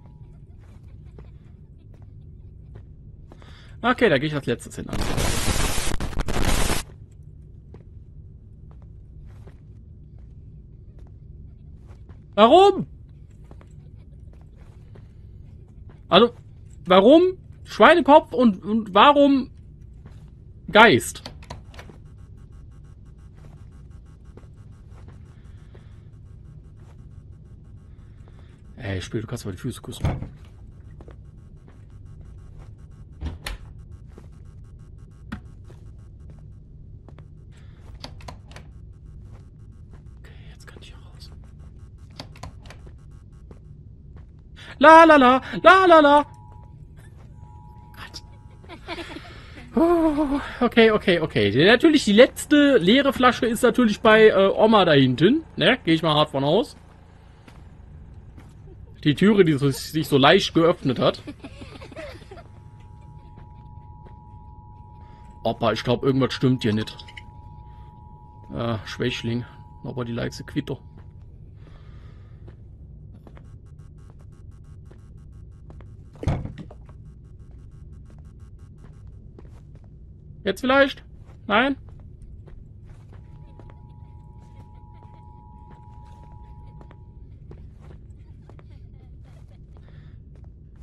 Okay, da gehe ich als letztes hin. Warum? Also, warum Schweinekopf und warum Geist? Ey, Spiel, du kannst mal die Füße küssen. La la la, la la la. Oh, okay, okay, okay. Natürlich die letzte leere Flasche ist natürlich bei Oma da hinten. Ne, gehe ich mal hart von aus. Die Türe, die sich so leicht geöffnet hat. Opa, ich glaube, irgendwas stimmt hier nicht. Schwächling. Aber die Leiche quitt doch. Jetzt vielleicht? Nein?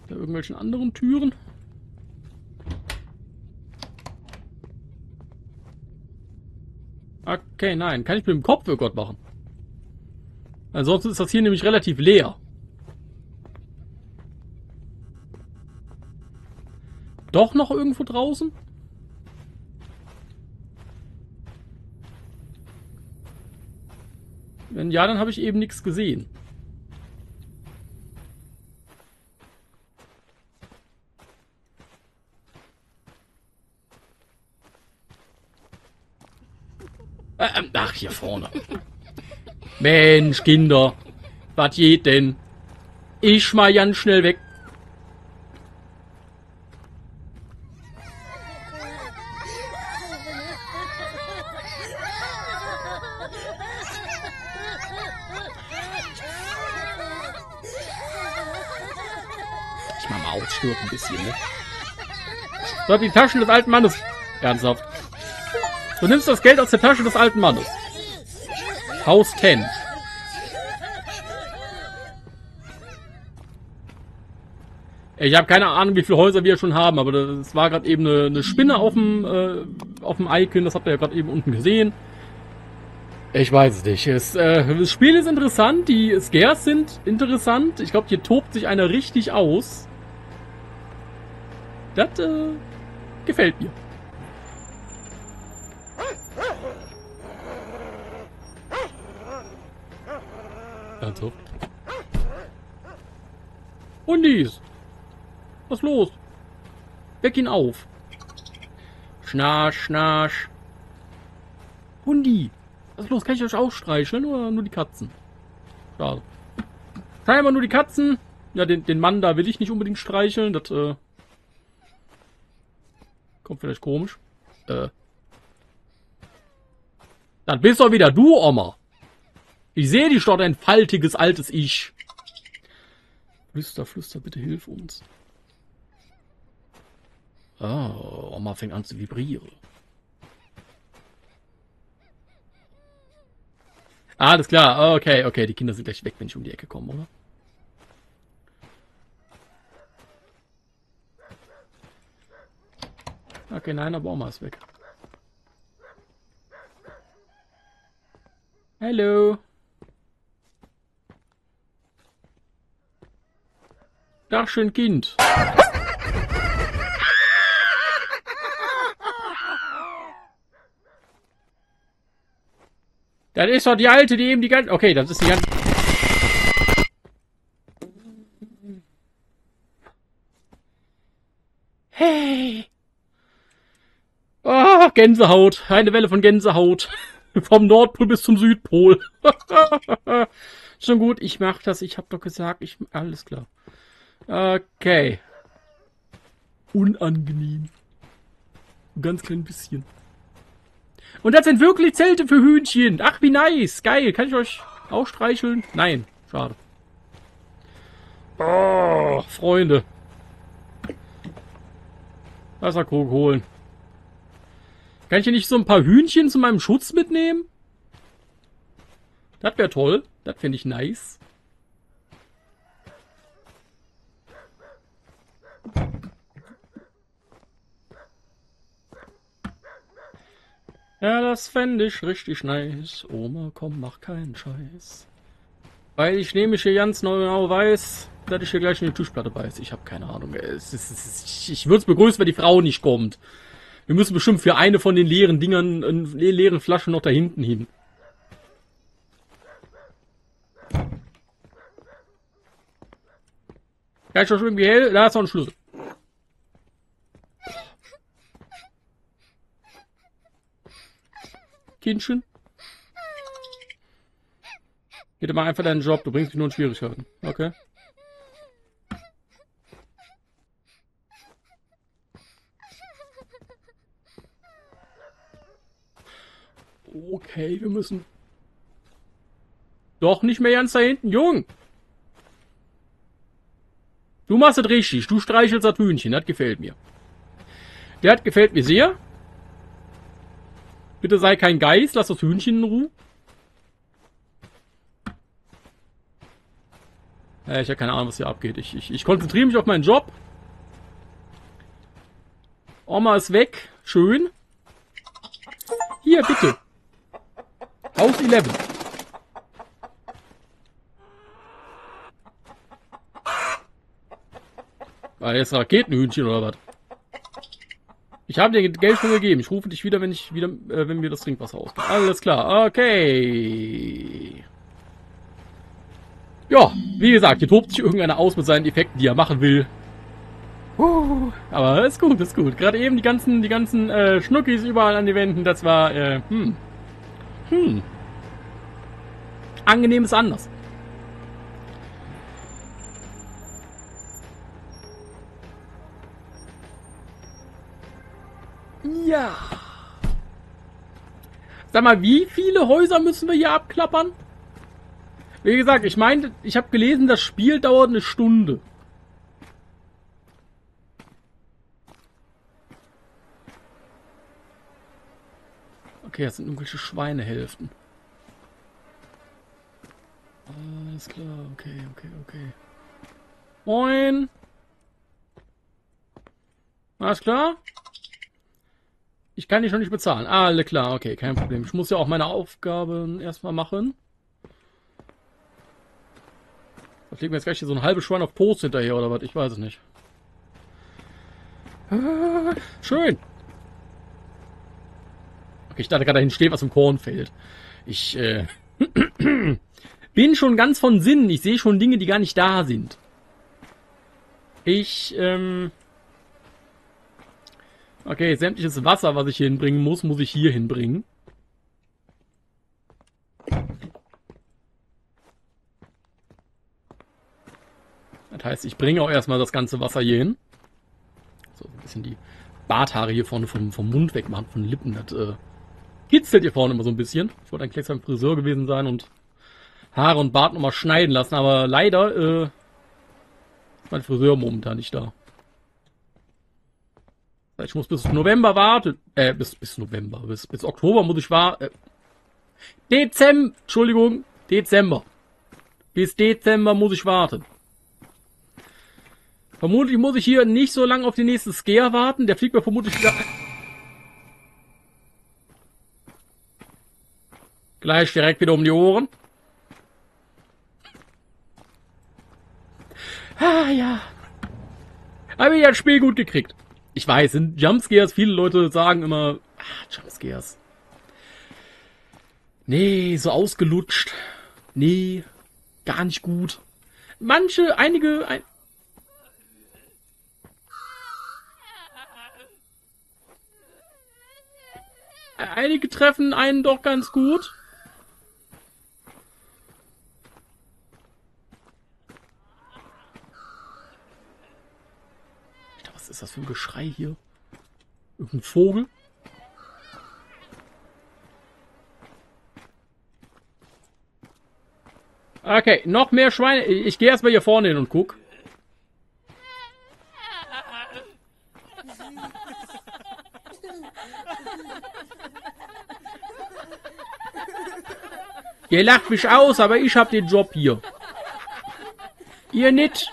Bei irgendwelchen anderen Türen? Okay, nein. Kann ich mit dem Kopf für Gott machen? Ansonsten ist das hier nämlich relativ leer. Doch noch irgendwo draußen? Wenn ja, dann habe ich eben nichts gesehen. Ach, hier vorne. Mensch, Kinder. Was geht denn? Ich mal ganz schnell weg. Ein bisschen, ne? So, die Taschen des alten Mannes. Ernsthaft. Du nimmst das Geld aus der Tasche des alten Mannes. Haus 10. Ich habe keine Ahnung, wie viele Häuser wir schon haben, aber das war gerade eben eine Spinne auf dem Icon. Das habt ihr ja gerade eben unten gesehen. Ich weiß es nicht. Das Spiel ist interessant. Die Scares sind interessant. Ich glaube, hier tobt sich einer richtig aus. Das gefällt mir. Also. Und dies. Was los? Weck ihn auf. Schnarch, schnarch. Hundi. Was ist los? Kann ich euch auch streicheln oder nur die Katzen? Schade. Scheinbar nur die Katzen. Ja, den Mann da will ich nicht unbedingt streicheln. Das, kommt vielleicht komisch. Dann bist doch wieder du, Oma. Ich sehe dich dort, ein faltiges, altes Ich. Flüster, flüster, bitte hilf uns. Ah, Oma fängt an zu vibrieren. Alles klar, okay, okay. Die Kinder sind gleich weg, wenn ich um die Ecke komme, oder? Okay, nein, aber Oma ist weg. Hallo. Ach, schön Kind. Das ist doch die Alte, die eben die ganze... Okay, das ist die ganze... Gänsehaut. Eine Welle von Gänsehaut. Vom Nordpol bis zum Südpol. Schon gut, ich mach das. Ich hab doch gesagt, alles klar. Okay. Unangenehm. Ein ganz klein bisschen. Und das sind wirklich Zelte für Hühnchen. Ach, wie nice. Geil. Kann ich euch auch streicheln? Nein. Schade. Oh, Freunde. Wasserkrug holen. Kann ich hier nicht so ein paar Hühnchen zu meinem Schutz mitnehmen? Das wäre toll. Das finde ich nice. Ja, das fände ich richtig nice. Oma, komm, mach keinen Scheiß. Weil ich nämlich hier ganz genau weiß, dass ich hier gleich in die Tischplatte beiß. Ich habe keine Ahnung. Ich würde es begrüßen, wenn die Frau nicht kommt. Wir müssen bestimmt für eine von den leeren Dingern, leeren Flaschen noch da hinten hin. Kann ich doch irgendwie hell? Da ist noch ein Schlüssel. Kindchen. Geh dir mal einfach deinen Job, du bringst mich nur in Schwierigkeiten. Okay. Okay, wir müssen... Doch, nicht mehr ganz da hinten, Jung! Du machst es richtig, du streichelst das Hühnchen, das gefällt mir. Das gefällt mir sehr. Bitte sei kein Geist, lass das Hühnchen in Ruhe. Ich habe keine Ahnung, was hier abgeht. Ich konzentriere mich auf meinen Job. Oma ist weg, schön. Hier, bitte. Haus 11. War jetzt Raketenhühnchen oder was? Ich habe dir Geld schon gegeben. Ich rufe dich wieder, wenn mir das Trinkwasser ausgeht. Alles klar. Okay. Ja, wie gesagt, hier tobt sich irgendeiner aus mit seinen Effekten, die er machen will. Aber ist gut, ist gut. Gerade eben die ganzen Schnuckis überall an den Wänden, das war, angenehm ist anders. Ja. Sag mal, wie viele Häuser müssen wir hier abklappern? Wie gesagt, ich meine, ich habe gelesen, das Spiel dauert eine Stunde. Okay, das sind irgendwelche Schweinehälften. Alles klar, okay, okay, okay. Moin! Alles klar? Ich kann dich noch nicht bezahlen. Alle klar, okay, kein Problem. Ich muss ja auch meine Aufgaben erstmal machen. Da fliegen wir jetzt gleich hier so ein halbes Schwein auf Post hinterher oder was? Ich weiß es nicht. Schön! Okay, ich dachte gerade, dahin steht was im Kornfeld. Ich bin schon ganz von Sinnen. Ich sehe schon Dinge, die gar nicht da sind. Okay, sämtliches Wasser, was ich hier hinbringen muss, muss ich hier hinbringen. Das heißt, ich bringe auch erstmal das ganze Wasser hier hin. So, ein bisschen die Barthaare hier vorne vom Mund wegmachen, von den Lippen. Das, kitzelt hier vorne immer so ein bisschen. Ich wollte eigentlich beim Friseur gewesen sein und Haare und Bart nochmal schneiden lassen, aber leider ist mein Friseur momentan nicht da. Ich muss bis November warten. Bis Oktober muss ich warten. Dezember. Bis Dezember muss ich warten. Vermutlich muss ich hier nicht so lange auf den nächsten Scare warten. Der fliegt mir vermutlich wieder... Gleich direkt wieder um die Ohren. Ah ja. Habe ich das Spiel gut gekriegt. Ich weiß, sind Jumpscares, viele Leute sagen immer, Jumpscares. Nee, so ausgelutscht. Nee, gar nicht gut. Einige treffen einen doch ganz gut. Alter, was ist das für ein Geschrei hier? Irgendein Vogel? Okay, noch mehr Schweine. Ich gehe erstmal hier vorne hin und guck. Ihr lacht mich aus, aber ich hab den Job hier. Ihr nicht.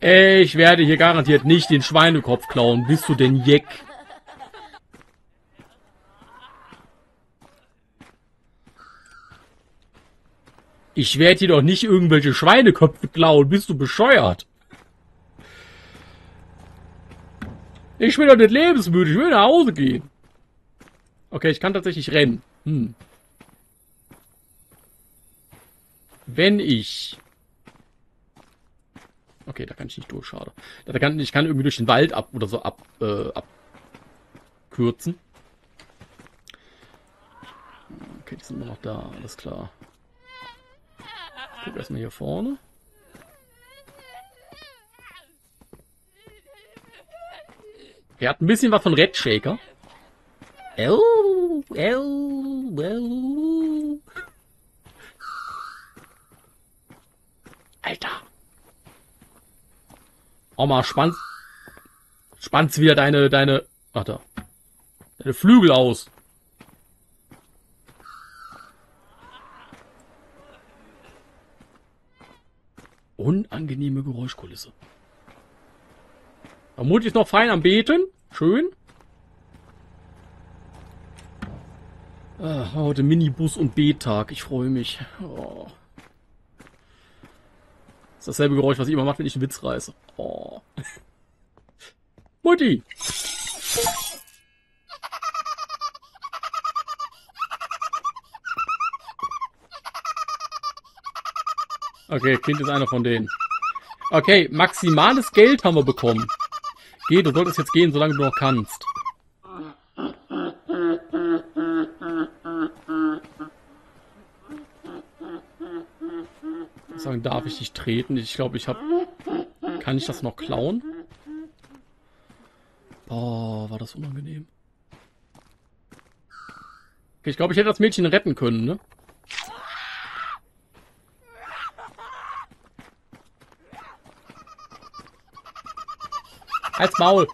Ich werde hier garantiert nicht den Schweinekopf klauen. Bist du denn Jeck? Ich werde dir doch nicht irgendwelche Schweineköpfe klauen. Bist du bescheuert? Ich bin doch nicht lebensmüde. Ich will nach Hause gehen. Okay, ich kann tatsächlich rennen. Wenn ich... Okay, da kann ich nicht durch. Schade. Ich kann irgendwie durch den Wald ab oder so abkürzen. Okay, die sind immer noch da. Alles klar. Guck erstmal hier vorne. Er hat ein bisschen was von Red Shaker. Alter. Oma, spannst wieder deine... Ach da. Deine Flügel aus. Unangenehme Geräuschkulisse. Der Mutti ist noch fein am Beten. Schön. Ah, heute Minibus- und Bettag. Ich freue mich. Oh. Das ist dasselbe Geräusch, was ich immer mache, wenn ich einen Witz reiße. Oh. Mutti! Okay, Kind ist einer von denen. Okay, maximales Geld haben wir bekommen. Geh, du solltest jetzt gehen, solange du noch kannst. Ich sagen, darf ich dich treten? Ich glaube, ich habe... Kann ich das noch klauen? Boah, war das unangenehm. Okay, ich glaube, ich hätte das Mädchen retten können, ne? Als Maul.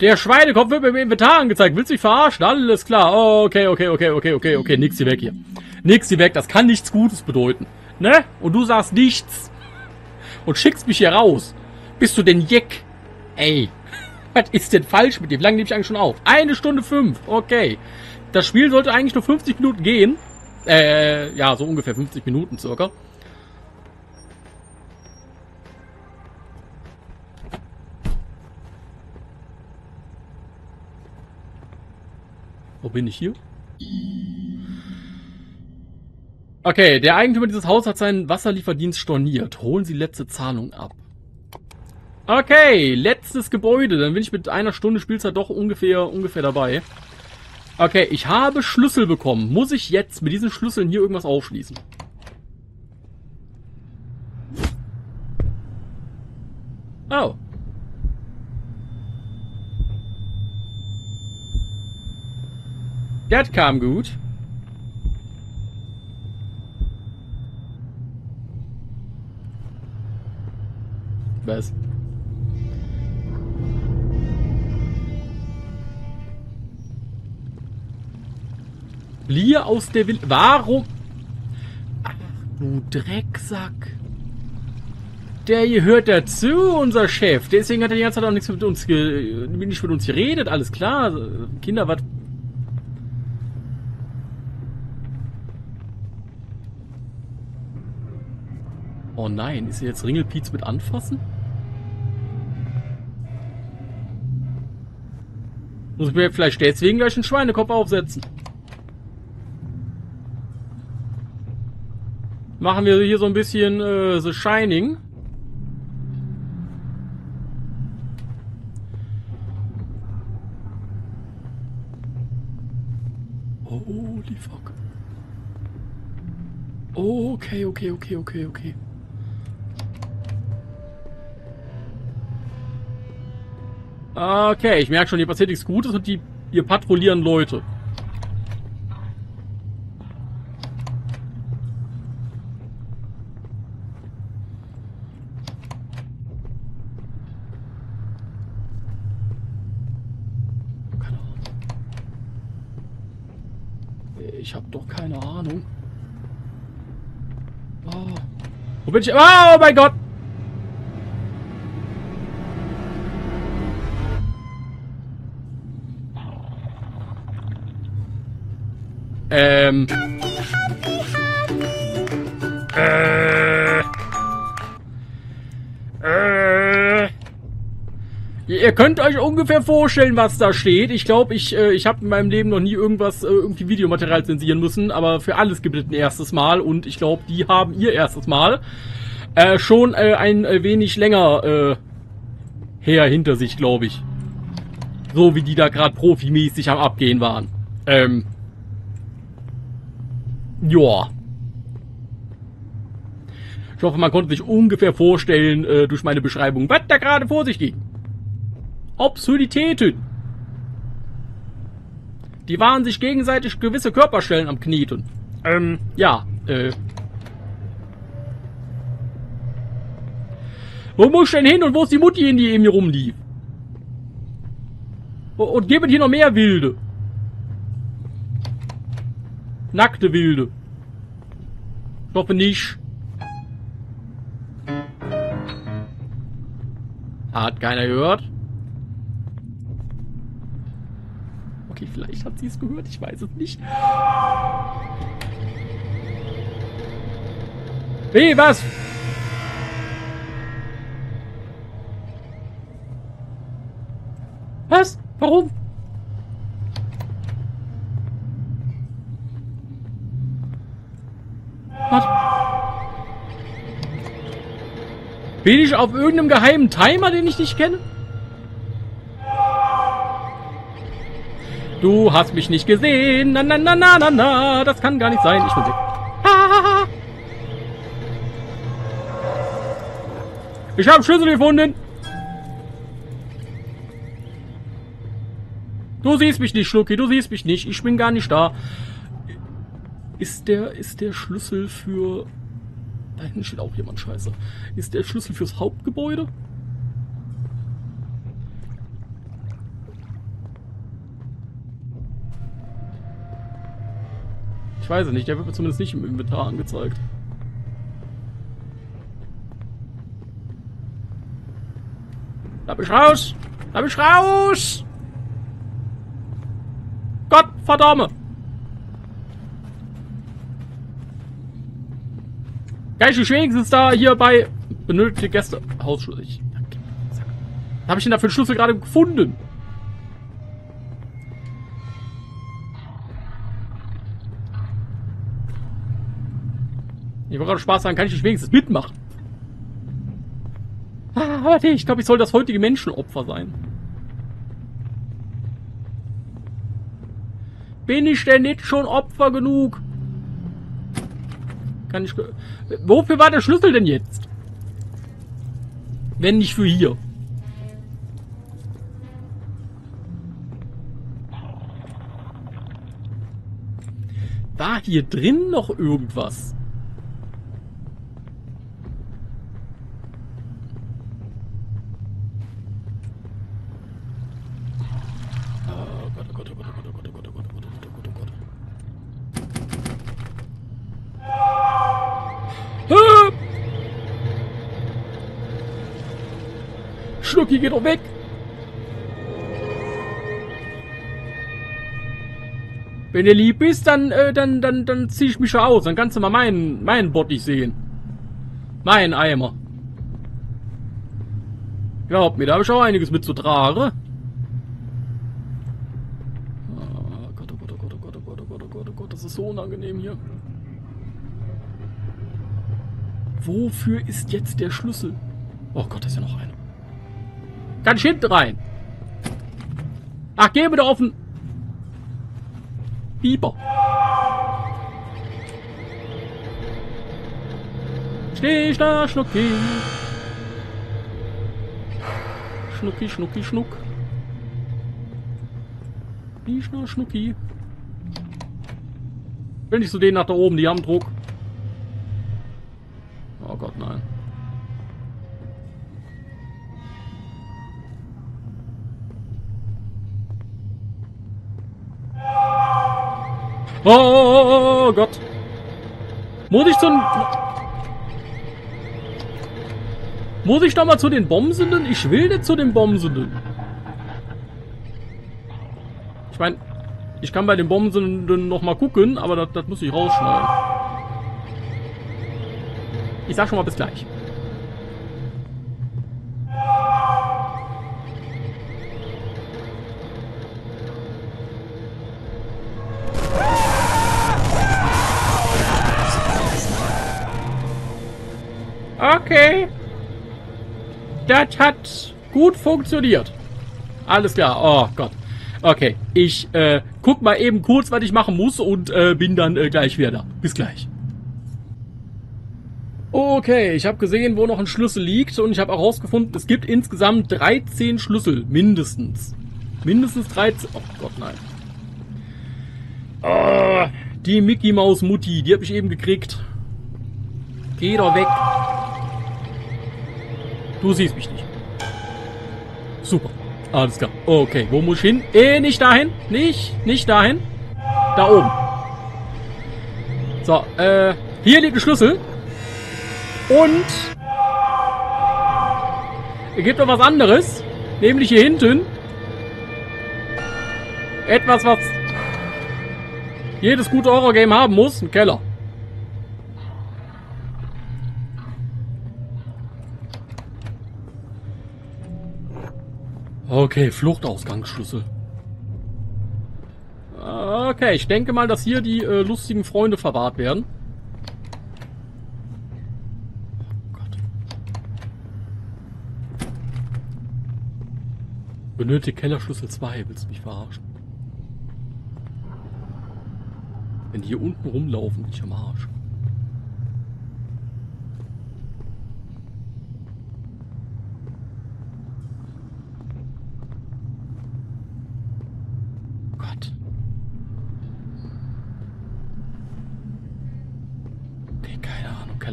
Der Schweinekopf wird mir im Inventar angezeigt. Willst du mich verarschen? Alles klar. Oh, okay. Nix hier weg hier. Nix hier weg. Das kann nichts Gutes bedeuten. Ne? Und du sagst nichts. Und schickst mich hier raus. Bist du denn Jeck? Ey. Was ist denn falsch mit dir? Wie lange nehme ich eigentlich schon auf? 1 Stunde 5. Okay. Das Spiel sollte eigentlich nur 50 Minuten gehen. Ja, so ungefähr 50 Minuten circa. Wo bin ich hier? Okay, der Eigentümer dieses Hauses hat seinen Wasserlieferdienst storniert. Holen Sie letzte Zahlung ab. Okay, letztes Gebäude. Dann bin ich mit 1 Stunde Spielzeit doch ungefähr dabei. Okay, ich habe Schlüssel bekommen. Muss ich jetzt mit diesen Schlüsseln hier irgendwas aufschließen? Oh. Das kam gut. Was? Blier aus der Wille. Warum? Ach, du Drecksack. Der gehört dazu, unser Chef. Deswegen hat er die ganze Zeit auch nichts mit uns geredet. Alles klar. Kinder, was? Oh nein, ist hier jetzt Ringelpiez mit anfassen? Muss ich mir vielleicht deswegen gleich einen Schweinekopf aufsetzen? machen wir hier so ein bisschen The Shining. Holy fuck. Okay, okay, okay, okay, okay. Okay, ich merke schon, hier passiert nichts Gutes und hier patrouillieren Leute. Ich habe doch keine Ahnung. Oh. Wo bin ich? Oh mein Gott! Ihr könnt euch ungefähr vorstellen, was da steht. Ich glaube, ich habe in meinem Leben noch nie irgendwas, irgendwie Videomaterial zensieren müssen, aber für alles gibt es ein erstes Mal und ich glaube, die haben ihr erstes Mal schon ein wenig länger her hinter sich, glaube ich. So wie die da gerade profimäßig am Abgehen waren. Ja. Ich hoffe, man konnte sich ungefähr vorstellen, durch meine Beschreibung, was da gerade vor sich ging. Absurditäten. Die waren sich gegenseitig gewisse Körperstellen am Kneten. Ja. Wo muss ich denn hin und wo ist die Mutti hin, die eben hier rumlief? Und geben hier noch mehr Wilde. Nackte Wilde. Ich hoffe nicht. Hat keiner gehört. Okay, vielleicht hat sie es gehört, ich weiß es nicht. Wie, was? Was? Warum? Bin ich auf irgendeinem geheimen Timer, den ich nicht kenne? Du hast mich nicht gesehen. Na, na, na, na, na, na. Das kann gar nicht sein. Ich will sehen. Ah. Ich habe Schlüssel gefunden. Du siehst mich nicht, Schlucki. Du siehst mich nicht. Ich bin gar nicht da. Ist der Schlüssel für... Da hinten steht auch jemand scheiße. Ist der Schlüssel fürs Hauptgebäude? Ich weiß es nicht, der wird mir zumindest nicht im Inventar angezeigt. Da bin ich raus! Da bin ich raus! Gott verdamme! Gleich wenigstens da hier bei benötigte Gäste Hausschlüssel. Habe ich denn da für einen Schlüssel gerade gefunden? Ich wollte gerade Spaß sagen, kann ich nicht wenigstens mitmachen? Ah, warte, ich glaube, ich soll das heutige Menschenopfer sein. Bin ich denn nicht schon Opfer genug? Kann ich... Wofür war der Schlüssel denn jetzt? Wenn nicht für hier. War hier drin noch irgendwas? Schnucki, geh doch weg! Wenn du lieb bist, dann zieh ich mich aus. Dann kannst du mal meinen Bottich sehen. Mein Eimer. Glaubt mir, da habe ich auch einiges mit zu tragen. Oh Gott, oh Gott, oh Gott, oh Gott, oh Gott, oh Gott, oh Gott, das ist so unangenehm hier. Wofür ist jetzt der Schlüssel? Oh Gott, da ist ja noch einer. Kann ich hinten rein? Ach, geh bitte offen. Biber. Steh da, Schnucki. Schnucki, Schnucki, Schnuck. Die Schnucki. Will nicht zu denen nach da oben, die haben Druck. Oh Gott, nein. Oh Gott. Muss ich doch mal zu den Bomsenden? Ich will nicht zu den Bomsenden. Ich meine, ich kann bei den Bomsenden noch mal gucken, aber das muss ich rausschneiden. Ich sag schon mal bis gleich. Okay. Das hat gut funktioniert. Alles klar. Oh Gott. Okay. Ich guck mal eben kurz, was ich machen muss und bin dann gleich wieder da. Bis gleich. Okay. Ich habe gesehen, wo noch ein Schlüssel liegt und ich habe auch herausgefunden, es gibt insgesamt 13 Schlüssel. Mindestens. Mindestens 13. Oh Gott, nein. Oh, die Mickey Maus Mutti. Die habe ich eben gekriegt. Geh doch weg. Du siehst mich nicht. Super. Alles klar. Okay, wo muss ich hin? Nicht dahin. Nicht dahin. Da oben. So, hier liegt ein Schlüssel. Und es gibt noch was anderes. Nämlich hier hinten. Etwas, was jedes gute Horror-Game haben muss. Ein Keller. Okay, Fluchtausgangsschlüssel. Okay, ich denke mal, dass hier die lustigen Freunde verwahrt werden. Oh Gott. Benötigt Kellerschlüssel 2, willst du mich verarschen? Wenn die hier unten rumlaufen, bin ich am Arsch.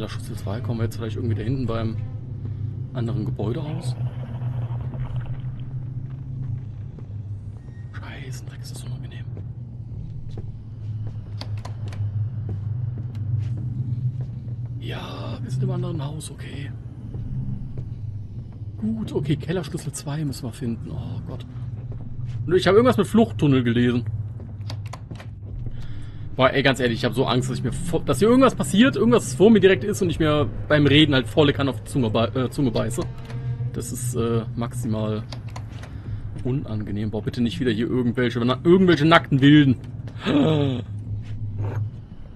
Schlüssel 2, kommen wir jetzt vielleicht irgendwie da hinten beim anderen Gebäude raus. Scheiße, Dreck, ist das unangenehm. Ja, wir sind im anderen Haus, okay. Gut, okay, Kellerschlüssel 2 müssen wir finden. Oh Gott. Ich habe irgendwas mit Fluchttunnel gelesen. Boah, ey, ganz ehrlich, ich habe so Angst, dass hier irgendwas passiert, irgendwas vor mir direkt ist und ich mir beim Reden halt volle Kanne auf die Zunge beiße. Das ist maximal unangenehm. Boah, bitte nicht wieder hier irgendwelche nackten Wilden.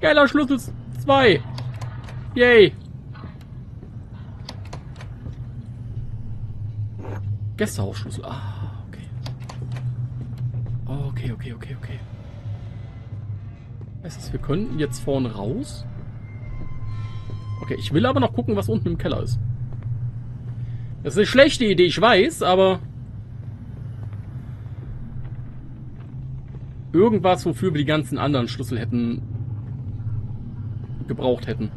Geiler Schlüssel 2. Yay. Gästehausschlüssel. Ah, okay. Okay. Es ist, wir könnten jetzt vorne raus. Okay, ich will aber noch gucken, was unten im Keller ist. Das ist eine schlechte Idee, ich weiß, aber... Irgendwas, wofür wir die ganzen anderen Schlüssel hätten... gebraucht hätten.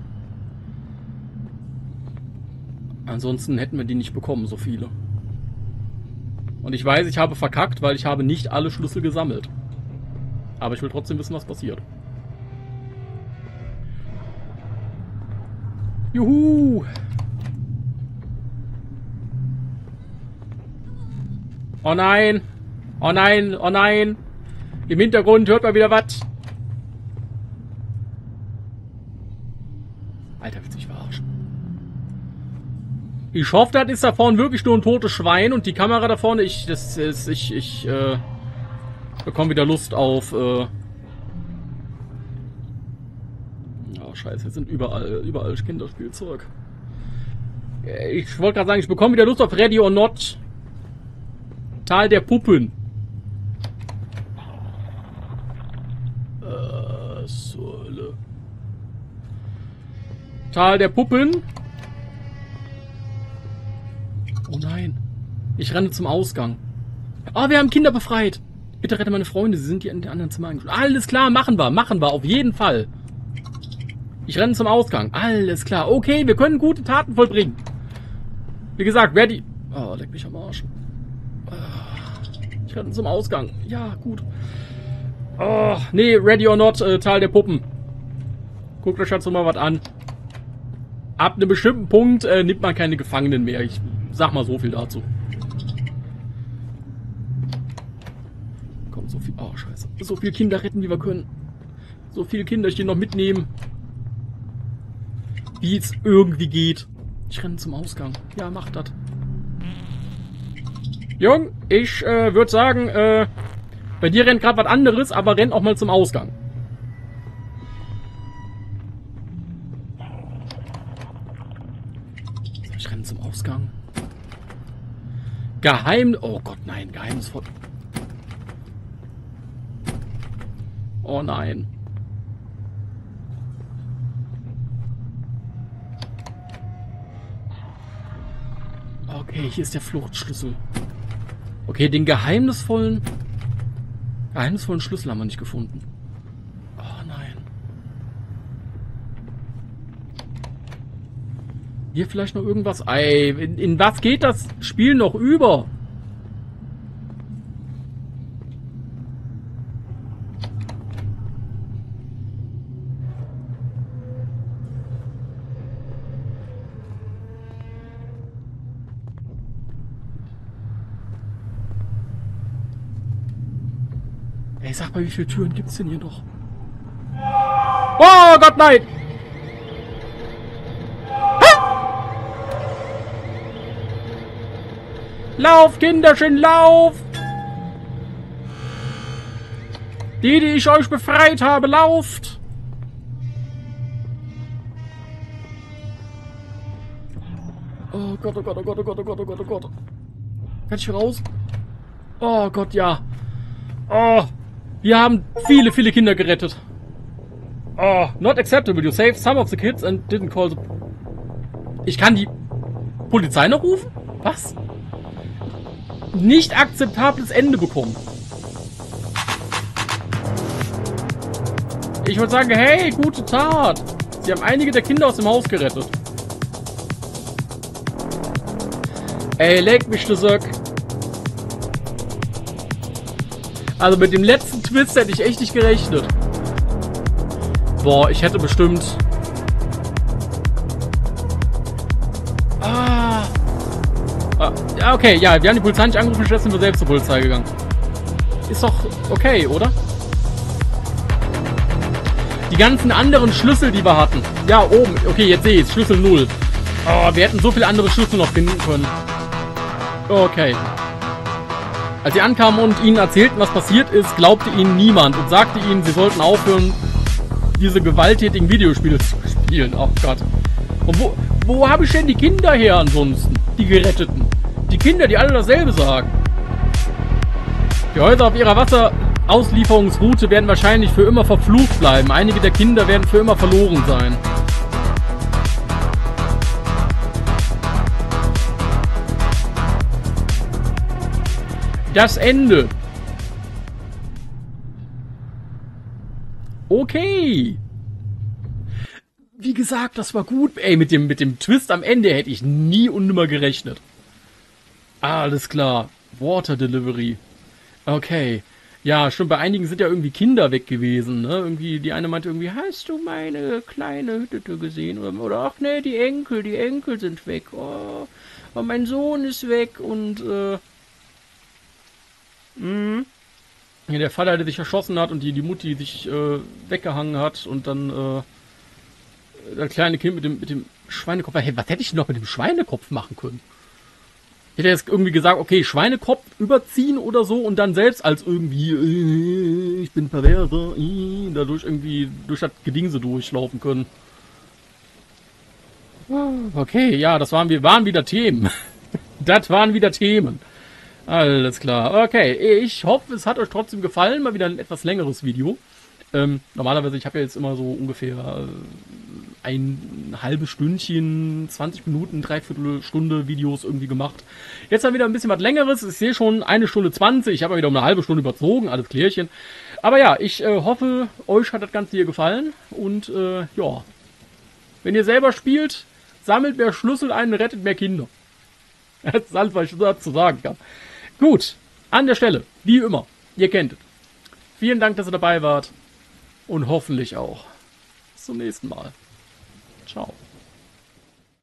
Ansonsten hätten wir die nicht bekommen, so viele. Und ich weiß, ich habe verkackt, weil ich habe nicht alle Schlüssel gesammelt. Aber ich will trotzdem wissen, was passiert. Juhu! Oh nein! Oh nein! Oh nein! Im Hintergrund hört man wieder was! Alter, willst du mich verarschen? Ich hoffe, das ist da vorne wirklich nur ein totes Schwein und die Kamera da vorne, ich bekomme wieder Lust auf... Oh, scheiße, jetzt sind überall Kinderspielzeug. Ich wollte gerade sagen, ich bekomme wieder Lust auf Ready or Not. Tal der Puppen. Tal der Puppen. Oh nein. Ich renne zum Ausgang. Oh, wir haben Kinder befreit. Bitte rette meine Freunde, sie sind hier in den anderen Zimmern. Alles klar, machen wir, auf jeden Fall. Ich renne zum Ausgang. Alles klar, okay, wir können gute Taten vollbringen. Wie gesagt, ready... Oh, leck mich am Arsch. Ich renne zum Ausgang. Ja, gut. Oh, nee, Ready or Not, Tal der Puppen. Guckt euch dazu mal was an. Ab einem bestimmten Punkt nimmt man keine Gefangenen mehr. Ich sag mal so viel dazu. Komm, so viel... Oh, scheiße. So viele Kinder retten, wie wir können. So viele Kinder, ich die noch mitnehmen. Wie es irgendwie geht. Ich renne zum Ausgang. Ja, macht das. Jung, ich würde sagen, bei dir rennt gerade was anderes, aber renn auch mal zum Ausgang. So, ich renne zum Ausgang. Oh Gott, nein, geheimnisvoll. Oh nein. Okay, hier ist der Fluchtschlüssel. Okay, den geheimnisvollen Schlüssel haben wir nicht gefunden. Oh nein. Hier vielleicht noch irgendwas. Ey, in was geht das Spiel noch über? Ey, sag mal, wie viele Türen gibt's denn hier noch? Oh Gott, nein! Ah! Lauf, Kinderchen, lauf! Die ich euch befreit habe, lauft! Oh Gott, oh Gott, oh Gott, oh Gott, oh Gott, oh Gott, oh Gott. Kann ich hier raus? Oh Gott, ja. Oh! Wir haben viele, viele Kinder gerettet. Oh, not acceptable. You saved some of the kids and didn't call the... Ich kann die Polizei noch rufen? Was? Nicht akzeptables Ende bekommen. Ich würde sagen, hey, gute Tat. Sie haben einige der Kinder aus dem Haus gerettet. Ey, leck mich, du Söck. Also mit dem letzten Twist hätte ich echt nicht gerechnet. Boah, ich hätte bestimmt... Okay, ja, wir haben die Polizei nicht angerufen, stattdessen sind wir selbst zur Polizei gegangen. Ist doch okay, oder? Die ganzen anderen Schlüssel, die wir hatten. Ja, oben. Okay, jetzt sehe ich es. Schlüssel 0. Oh, wir hätten so viele andere Schlüssel noch finden können. Okay. Als sie ankamen und ihnen erzählten, was passiert ist, glaubte ihnen niemand und sagte ihnen, sie sollten aufhören, diese gewalttätigen Videospiele zu spielen. Oh Gott. Und wo habe ich denn die Kinder her ansonsten? Die Geretteten. Die Kinder, die alle dasselbe sagen. Die Häuser auf ihrer Wasserauslieferungsroute werden wahrscheinlich für immer verflucht bleiben. Einige der Kinder werden für immer verloren sein. Das Ende. Okay. Wie gesagt, das war gut. Ey, mit dem Twist am Ende hätte ich nie und nimmer gerechnet. Alles klar. Worte Delivery. Okay. Ja, schon bei einigen sind ja irgendwie Kinder weg gewesen, ne? Irgendwie, die eine meinte irgendwie, hast du meine kleine Hütte gesehen? Oder ach ne, die Enkel sind weg. Oh, mein Sohn ist weg und, Ja, der Vater, der sich erschossen hat und die Mutti sich weggehangen hat und dann das kleine Kind mit dem Schweinekopf. Hey, was hätte ich denn noch mit dem Schweinekopf machen können? Ich hätte jetzt irgendwie gesagt, okay, Schweinekopf überziehen oder so und dann selbst als irgendwie ich bin perverse, dadurch irgendwie durch das Gedingse durchlaufen können. Okay, ja, das waren wieder Themen. Das waren wieder Themen. Alles klar. Okay, ich hoffe, es hat euch trotzdem gefallen. Mal wieder ein etwas längeres Video. Normalerweise, ich habe ja jetzt immer so ungefähr ein halbes Stündchen, 20 Minuten, dreiviertel Stunde Videos irgendwie gemacht. Jetzt dann wieder ein bisschen was Längeres. Ich sehe schon 1 Stunde 20. Ich habe ja wieder um eine halbe Stunde überzogen. Alles klärchen. Aber ja, ich hoffe, euch hat das Ganze hier gefallen. Und ja, wenn ihr selber spielt, sammelt mehr Schlüssel ein, rettet mehr Kinder. Das ist alles, was ich dazu sagen kann. Gut, an der Stelle, wie immer, ihr kennt es. Vielen Dank, dass ihr dabei wart und hoffentlich auch bis zum nächsten Mal. Ciao.